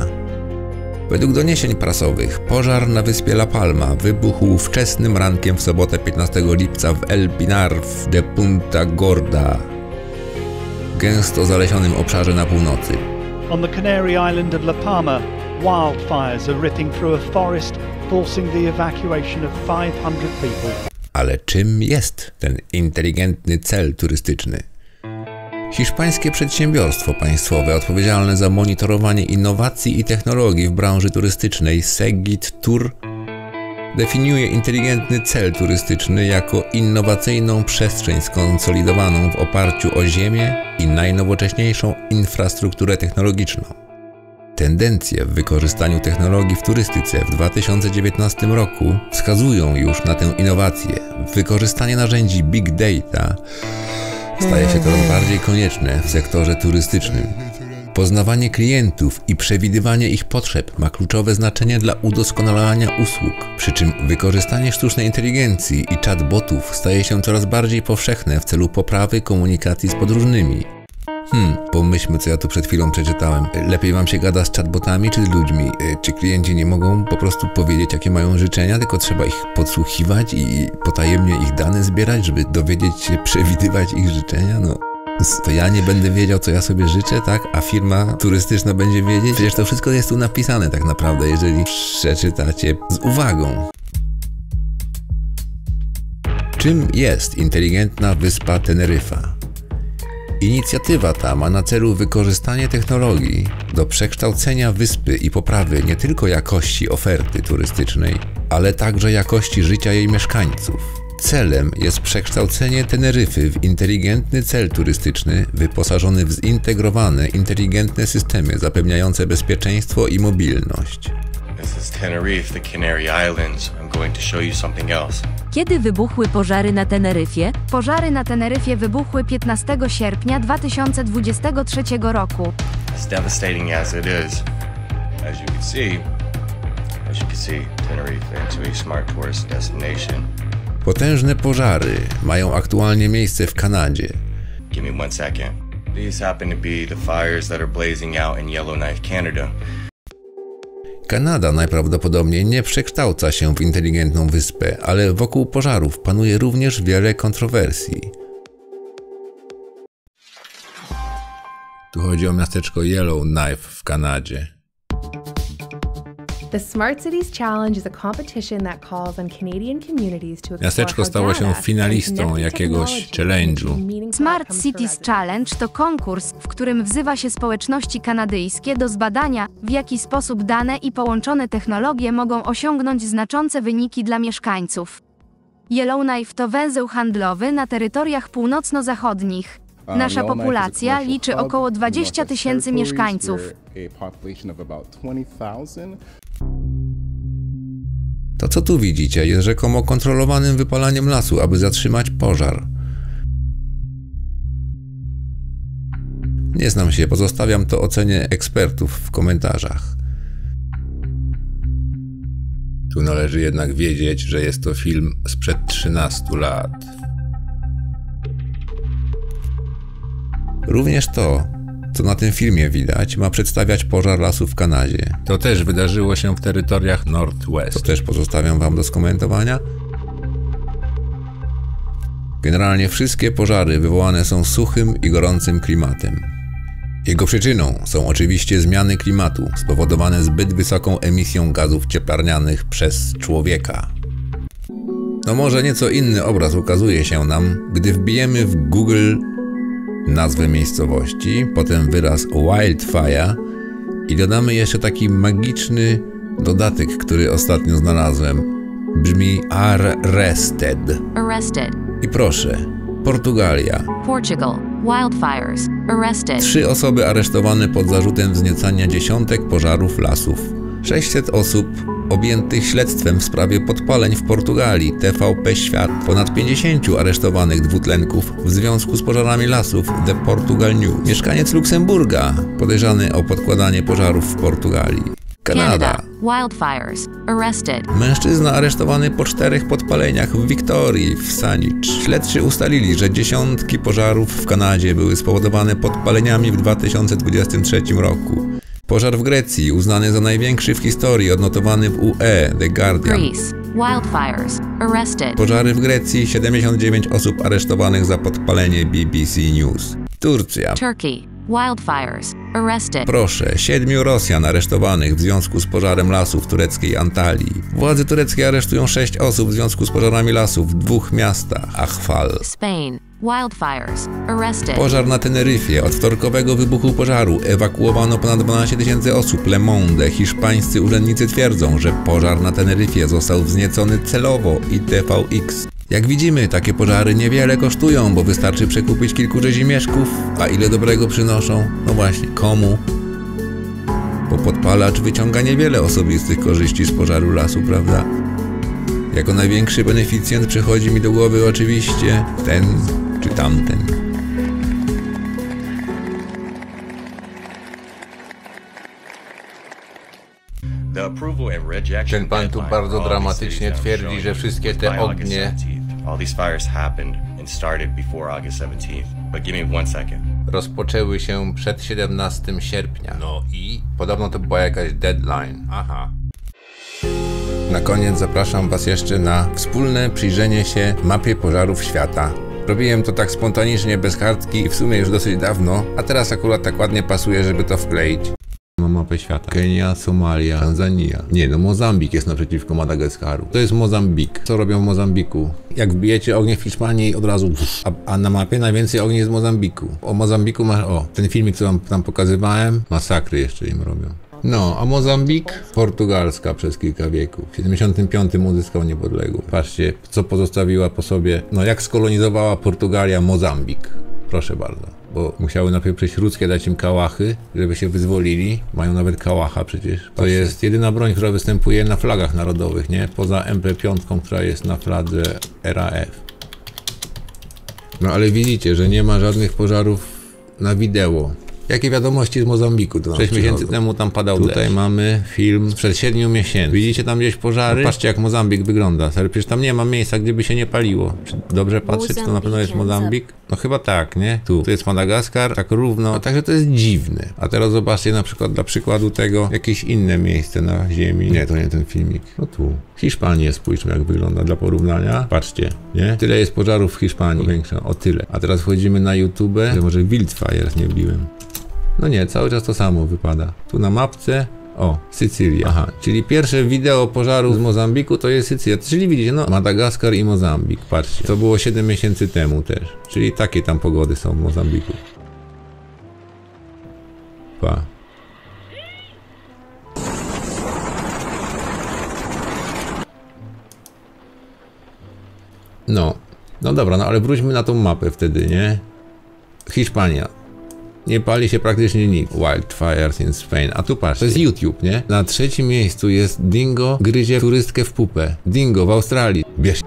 Według doniesień prasowych pożar na wyspie La Palma wybuchł wczesnym rankiem w sobotę piętnastego lipca w El Pinar de Punta Gorda, gęsto zalesionym obszarze na północy. On the Canary Island of La Palma, wildfires are ripping through a forest, forcing the evacuation of five hundred people. Ale czym jest ten inteligentny cel turystyczny? Hiszpańskie przedsiębiorstwo państwowe odpowiedzialne za monitorowanie innowacji i technologii w branży turystycznej Segit Tour definiuje inteligentny cel turystyczny jako innowacyjną przestrzeń skonsolidowaną w oparciu o ziemię i najnowocześniejszą infrastrukturę technologiczną. Tendencje w wykorzystaniu technologii w turystyce w dwa tysiące dziewiętnastym roku wskazują już na tę innowację. Wykorzystanie narzędzi Big Data staje się coraz bardziej konieczne w sektorze turystycznym. Poznawanie klientów i przewidywanie ich potrzeb ma kluczowe znaczenie dla udoskonalania usług, przy czym wykorzystanie sztucznej inteligencji i chatbotów staje się coraz bardziej powszechne w celu poprawy komunikacji z podróżnymi. Hmm, pomyślmy, co ja tu przed chwilą przeczytałem. Lepiej wam się gada z chatbotami czy z ludźmi? Czy klienci nie mogą po prostu powiedzieć, jakie mają życzenia, tylko trzeba ich podsłuchiwać i potajemnie ich dane zbierać, żeby dowiedzieć się, przewidywać ich życzenia? No, to ja nie będę wiedział, co ja sobie życzę, tak? A firma turystyczna będzie wiedzieć? Przecież to wszystko jest tu napisane tak naprawdę, jeżeli przeczytacie z uwagą. Czym jest inteligentna wyspa Teneryfa? Inicjatywa ta ma na celu wykorzystanie technologii do przekształcenia wyspy i poprawy nie tylko jakości oferty turystycznej, ale także jakości życia jej mieszkańców. Celem jest przekształcenie Teneryfy w inteligentny cel turystyczny wyposażony w zintegrowane, inteligentne systemy zapewniające bezpieczeństwo i mobilność. Kiedy wybuchły pożary na Teneryfie? Pożary na Teneryfie wybuchły piętnastego sierpnia dwa tysiące dwudziestego trzeciego roku. As devastating as it is, as you can see, as you can see, Tenerife into a smart tourist destination. Potężne pożary mają aktualnie miejsce w Kanadzie. Give me one second. These happen to be the fires that are blazing out in Yellowknife, Canada. Kanada najprawdopodobniej nie przekształca się w inteligentną wyspę, ale wokół pożarów panuje również wiele kontrowersji. Tu chodzi o miasteczko Yellowknife w Kanadzie. Miasteczko stało się finalistą jakiegoś challenge'u. Smart Cities Challenge to konkurs, w którym wzywa się społeczności kanadyjskie do zbadania, w jaki sposób dane i połączone technologie mogą osiągnąć znaczące wyniki dla mieszkańców. Yellowknife to węzeł handlowy na terytoriach północno-zachodnich. Nasza populacja liczy około dwadzieścia tysięcy mieszkańców. To, co tu widzicie, jest rzekomo kontrolowanym wypalaniem lasu, aby zatrzymać pożar. Nie znam się, pozostawiam to ocenie ekspertów w komentarzach. Tu należy jednak wiedzieć, że jest to film sprzed trzynastu lat. Również to, co na tym filmie widać, ma przedstawiać pożar lasu w Kanadzie. To też wydarzyło się w terytoriach Northwest. To też pozostawiam wam do skomentowania. Generalnie wszystkie pożary wywołane są suchym i gorącym klimatem. Jego przyczyną są oczywiście zmiany klimatu spowodowane zbyt wysoką emisją gazów cieplarnianych przez człowieka. No może nieco inny obraz ukazuje się nam, gdy wbijemy w Google nazwę miejscowości, potem wyraz wildfire i dodamy jeszcze taki magiczny dodatek, który ostatnio znalazłem. Brzmi arrested. Arrested. I proszę, Portugalia. Portugal. Wildfires. Arrested. Trzy osoby aresztowane pod zarzutem wzniecania dziesiątek pożarów lasów. sześćset osób objętych śledztwem w sprawie podpaleń w Portugalii, T V P Świat. Ponad pięćdziesięciu aresztowanych dwutlenków w związku z pożarami lasów, The Portugal News. Mieszkaniec Luksemburga podejrzany o podkładanie pożarów w Portugalii. Kanada. Wildfires. Arrested. Mężczyzna aresztowany po czterech podpaleniach w Wiktorii w Sanicz. Śledczy ustalili, że dziesiątki pożarów w Kanadzie były spowodowane podpaleniami w dwa tysiące dwudziestym trzecim roku. Pożar w Grecji, uznany za największy w historii, odnotowany w U E, The Guardian. Greece. Wildfires. Arrested. Pożary w Grecji, siedemdziesiąt dziewięć osób aresztowanych za podpalenie B B C News. Turcja. Turkey. Wildfires. Arrested. Proszę, siedmiu Rosjan aresztowanych w związku z pożarem lasów w tureckiej Antalii. Władze tureckie aresztują sześć osób w związku z pożarami lasów w dwóch miastach. Achval. Spain. Wildfires. Arrested. Pożar na Teneryfie. Od wtorkowego wybuchu pożaru ewakuowano ponad dwanaście tysięcy osób. Le Monde. Hiszpańscy urzędnicy twierdzą, że pożar na Teneryfie został wzniecony celowo i T V X. Jak widzimy, takie pożary niewiele kosztują, bo wystarczy przekupić kilku rzezimieszków, a ile dobrego przynoszą? No właśnie, komu? Bo podpalacz wyciąga niewiele osobistych korzyści z pożaru lasu, prawda? Jako największy beneficjent przychodzi mi do głowy oczywiście ten czy tamten. Ten pan tu bardzo dramatycznie twierdzi, że wszystkie te ognie rozpoczęły się przed siedemnastym sierpnia. No i? Podobno to była jakaś deadline. Aha. Na koniec zapraszam was jeszcze na wspólne przyjrzenie się mapie pożarów świata. Robiłem to tak spontanicznie, bez kartki i w sumie już dosyć dawno, a teraz akurat tak ładnie pasuje, żeby to wkleić. Mam mapę świata. Kenia, Somalia, Tanzania. Nie no, Mozambik jest naprzeciwko Madagaskaru. To jest Mozambik. Co robią w Mozambiku? Jak wbijecie ognie w Hiszpanii, od razu... A, a na mapie najwięcej ogni jest w Mozambiku. O Mozambiku masz... O, ten filmik, co wam tam pokazywałem, masakry jeszcze im robią. No, a Mozambik? Portugalska przez kilka wieków. W siedemdziesiątym piątym uzyskał niepodległość. Patrzcie, co pozostawiła po sobie... No, jak skolonizowała Portugalia Mozambik. Proszę bardzo, bo musiały najpierw przejść ruskie, dać im kałachy, żeby się wyzwolili. Mają nawet kałacha przecież. To jest jedyna broń, która występuje na flagach narodowych, nie? Poza M P pięć, która jest na fladze R A F. No ale widzicie, że nie ma żadnych pożarów na wideo. Jakie wiadomości z Mozambiku? sześć miesięcy temu tam padał deszcz. Tutaj mamy film sprzed siedmiu miesięcy. Widzicie tam gdzieś pożary? No patrzcie, jak Mozambik wygląda. Serio, przecież tam nie ma miejsca, gdzie by się nie paliło. Czy dobrze patrzeć, to na pewno jest Mozambik? No chyba tak, nie? Tu. Tu jest Madagaskar, tak równo. A także to jest dziwne. A teraz zobaczcie na przykład, dla przykładu tego, jakieś inne miejsce na ziemi. Nie, to nie ten filmik. No tu. Hiszpanię spójrzmy, jak wygląda dla porównania. Patrzcie, nie? Tyle jest pożarów w Hiszpanii. Większa, o tyle. A teraz wchodzimy na YouTube. Może Wildfires nie biłem. No nie, cały czas to samo wypada. Tu na mapce, o, Sycylia. Aha, czyli pierwsze wideo pożaru z Mozambiku to jest Sycylia. Czyli widzicie, no, Madagaskar i Mozambik, patrzcie. To było siedem miesięcy temu też. Czyli takie tam pogody są w Mozambiku. Pa. No, no dobra, no ale wróćmy na tą mapę wtedy, nie? Hiszpania. Nie pali się praktycznie nic. Wildfires in Spain. A tu patrz, to jest YouTube, nie? Na trzecim miejscu jest dingo gryzie turystkę w pupę. Dingo w Australii. Bierz...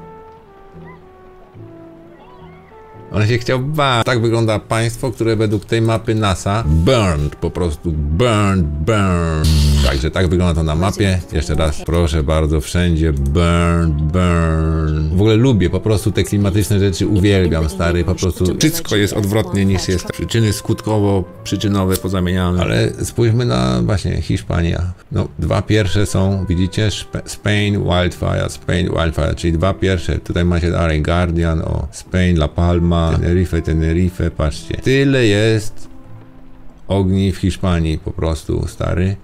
On się chciał bać. Tak wygląda państwo, które według tej mapy NASA burned, po prostu burned, burned. Także tak wygląda to na mapie. Jeszcze raz, proszę bardzo, wszędzie burned, burned. W ogóle lubię, po prostu te klimatyczne rzeczy uwielbiam, stary, po prostu. Wszystko jest odwrotnie niż jest. Przyczyny skutkowo, przyczynowe pozamieniane. Ale spójrzmy na właśnie Hiszpania. No, dwa pierwsze są, widzicie, Spain Wildfire, Spain Wildfire, czyli dwa pierwsze. Tutaj macie dalej Guardian, o, Spain, La Palma, Teneryfę, Teneryfę, patrzcie. Tyle jest ogni w Hiszpanii, po prostu, stary.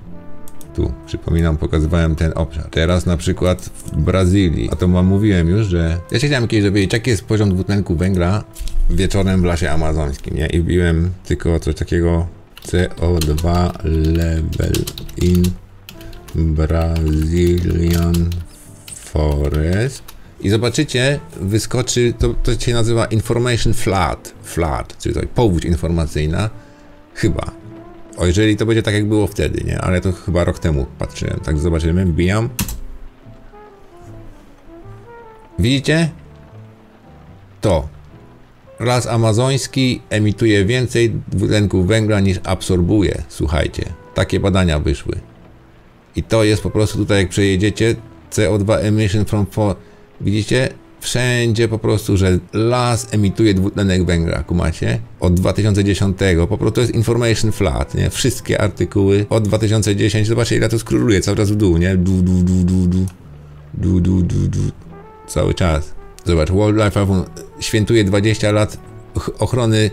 Tu, przypominam, pokazywałem ten obszar. Teraz na przykład w Brazylii, a to wam mówiłem już, że... Ja się chciałem kiedyś dowiedzieć, jaki jest poziom dwutlenku węgla wieczorem w Lasie Amazońskim, nie? I wbiłem tylko coś takiego C O dwa level in Brazilian forest. I zobaczycie, wyskoczy, to, to się nazywa information flood, flood, czyli to powódź informacyjna, chyba. O, jeżeli to będzie tak, jak było wtedy, nie? Ale to chyba rok temu patrzyłem, tak zobaczymy, wbijam. Widzicie? To. Las Amazoński emituje więcej dwutlenku węgla niż absorbuje, słuchajcie. Takie badania wyszły. I to jest po prostu tutaj, jak przejedziecie, C O dwa emission from for... Widzicie? Wszędzie po prostu, że las emituje dwutlenek węgla, kumacie? Od dwa tysiące dziesiątego, po prostu to jest information flat, nie? Wszystkie artykuły od dwa tysiące dziesiątego, zobaczcie ile to skróluje, cały czas w dół, nie? Du, du, du, du, du, du, du, du, du. Cały czas. Zobacz, Wildlife świętuje dwadzieścia lat ochrony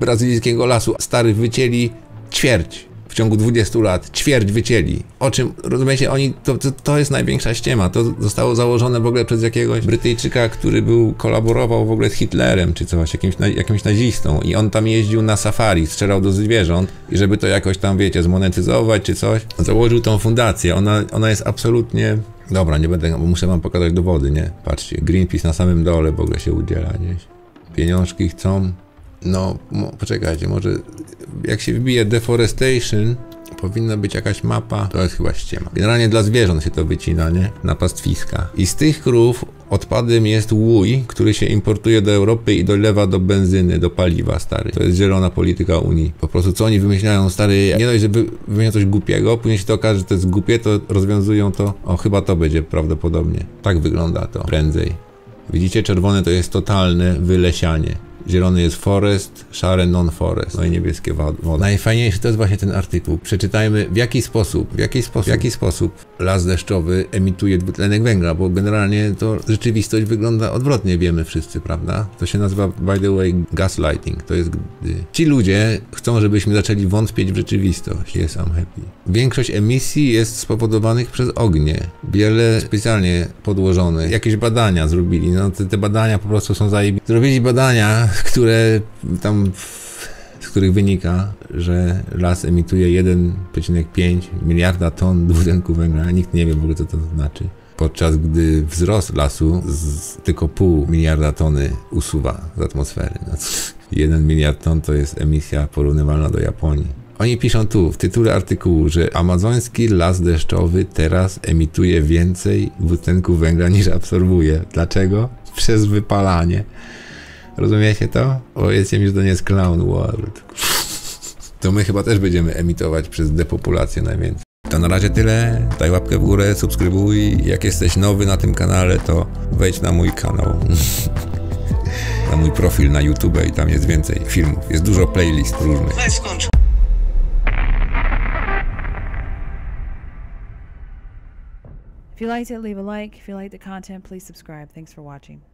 brazylijskiego lasu. Stary, wycięli ćwierć. W ciągu dwudziestu lat ćwierć wycięli. O czym, rozumiecie, oni, to, to, to jest największa ściema. To zostało założone w ogóle przez jakiegoś Brytyjczyka, który był, kolaborował w ogóle z Hitlerem, czy coś, jakimś, jakimś nazistą. I on tam jeździł na safari, strzelał do zwierząt i żeby to jakoś tam, wiecie, zmonetyzować, czy coś, założył tą fundację. Ona, ona jest absolutnie... Dobra, nie będę, bo muszę wam pokazać dowody, nie? Patrzcie, Greenpeace na samym dole w ogóle się udziela gdzieś. Pieniążki chcą... No, poczekajcie, może jak się wbije deforestation, powinna być jakaś mapa. To jest chyba ściema. Generalnie dla zwierząt się to wycina, nie? Na pastwiska. I z tych krów odpadem jest łój, który się importuje do Europy i dolewa do benzyny, do paliwa, stary. To jest zielona polityka Unii. Po prostu co oni wymyślają, stary, nie dość, że wymyślają coś głupiego, później się to okaże, że to jest głupie, to rozwiązują to. O, chyba to będzie prawdopodobnie. Tak wygląda to prędzej. Widzicie, czerwone to jest totalne wylesianie. Zielony jest forest, szare non-forest, no i niebieskie woda. Najfajniejszy to jest właśnie ten artykuł. Przeczytajmy, w jaki sposób, w jaki sposób, w jaki sposób las deszczowy emituje dwutlenek węgla, bo generalnie to rzeczywistość wygląda odwrotnie, wiemy wszyscy, prawda? To się nazywa, by the way, gaslighting. To jest gdy... Ci ludzie chcą, żebyśmy zaczęli wątpić w rzeczywistość. Yes, I'm happy. Większość emisji jest spowodowanych przez ognie. Wiele specjalnie podłożonych. Jakieś badania zrobili, no te, te badania po prostu są zajebiste. Zrobili badania, które tam, z których wynika, że las emituje jeden przecinek pięć miliarda ton dwutlenku węgla. Nikt nie wie w ogóle, co to znaczy. Podczas gdy wzrost lasu z tylko pół miliarda tony usuwa z atmosfery. No, jeden miliard ton to jest emisja porównywalna do Japonii. Oni piszą tu, w tytule artykułu, że amazoński las deszczowy teraz emituje więcej dwutlenku węgla niż absorbuje. Dlaczego? Przez wypalanie. Rozumiecie to? O, jest już to nie jest clown world. To my chyba też będziemy emitować przez depopulację najwięcej. To na razie tyle. Daj łapkę w górę, subskrybuj. Jak jesteś nowy na tym kanale, to wejdź na mój kanał. Na mój profil na YouTube i tam jest więcej filmów. Jest dużo playlist różnych. If you liked it, leave a like. If you like the content, please subscribe. Thanks for watching.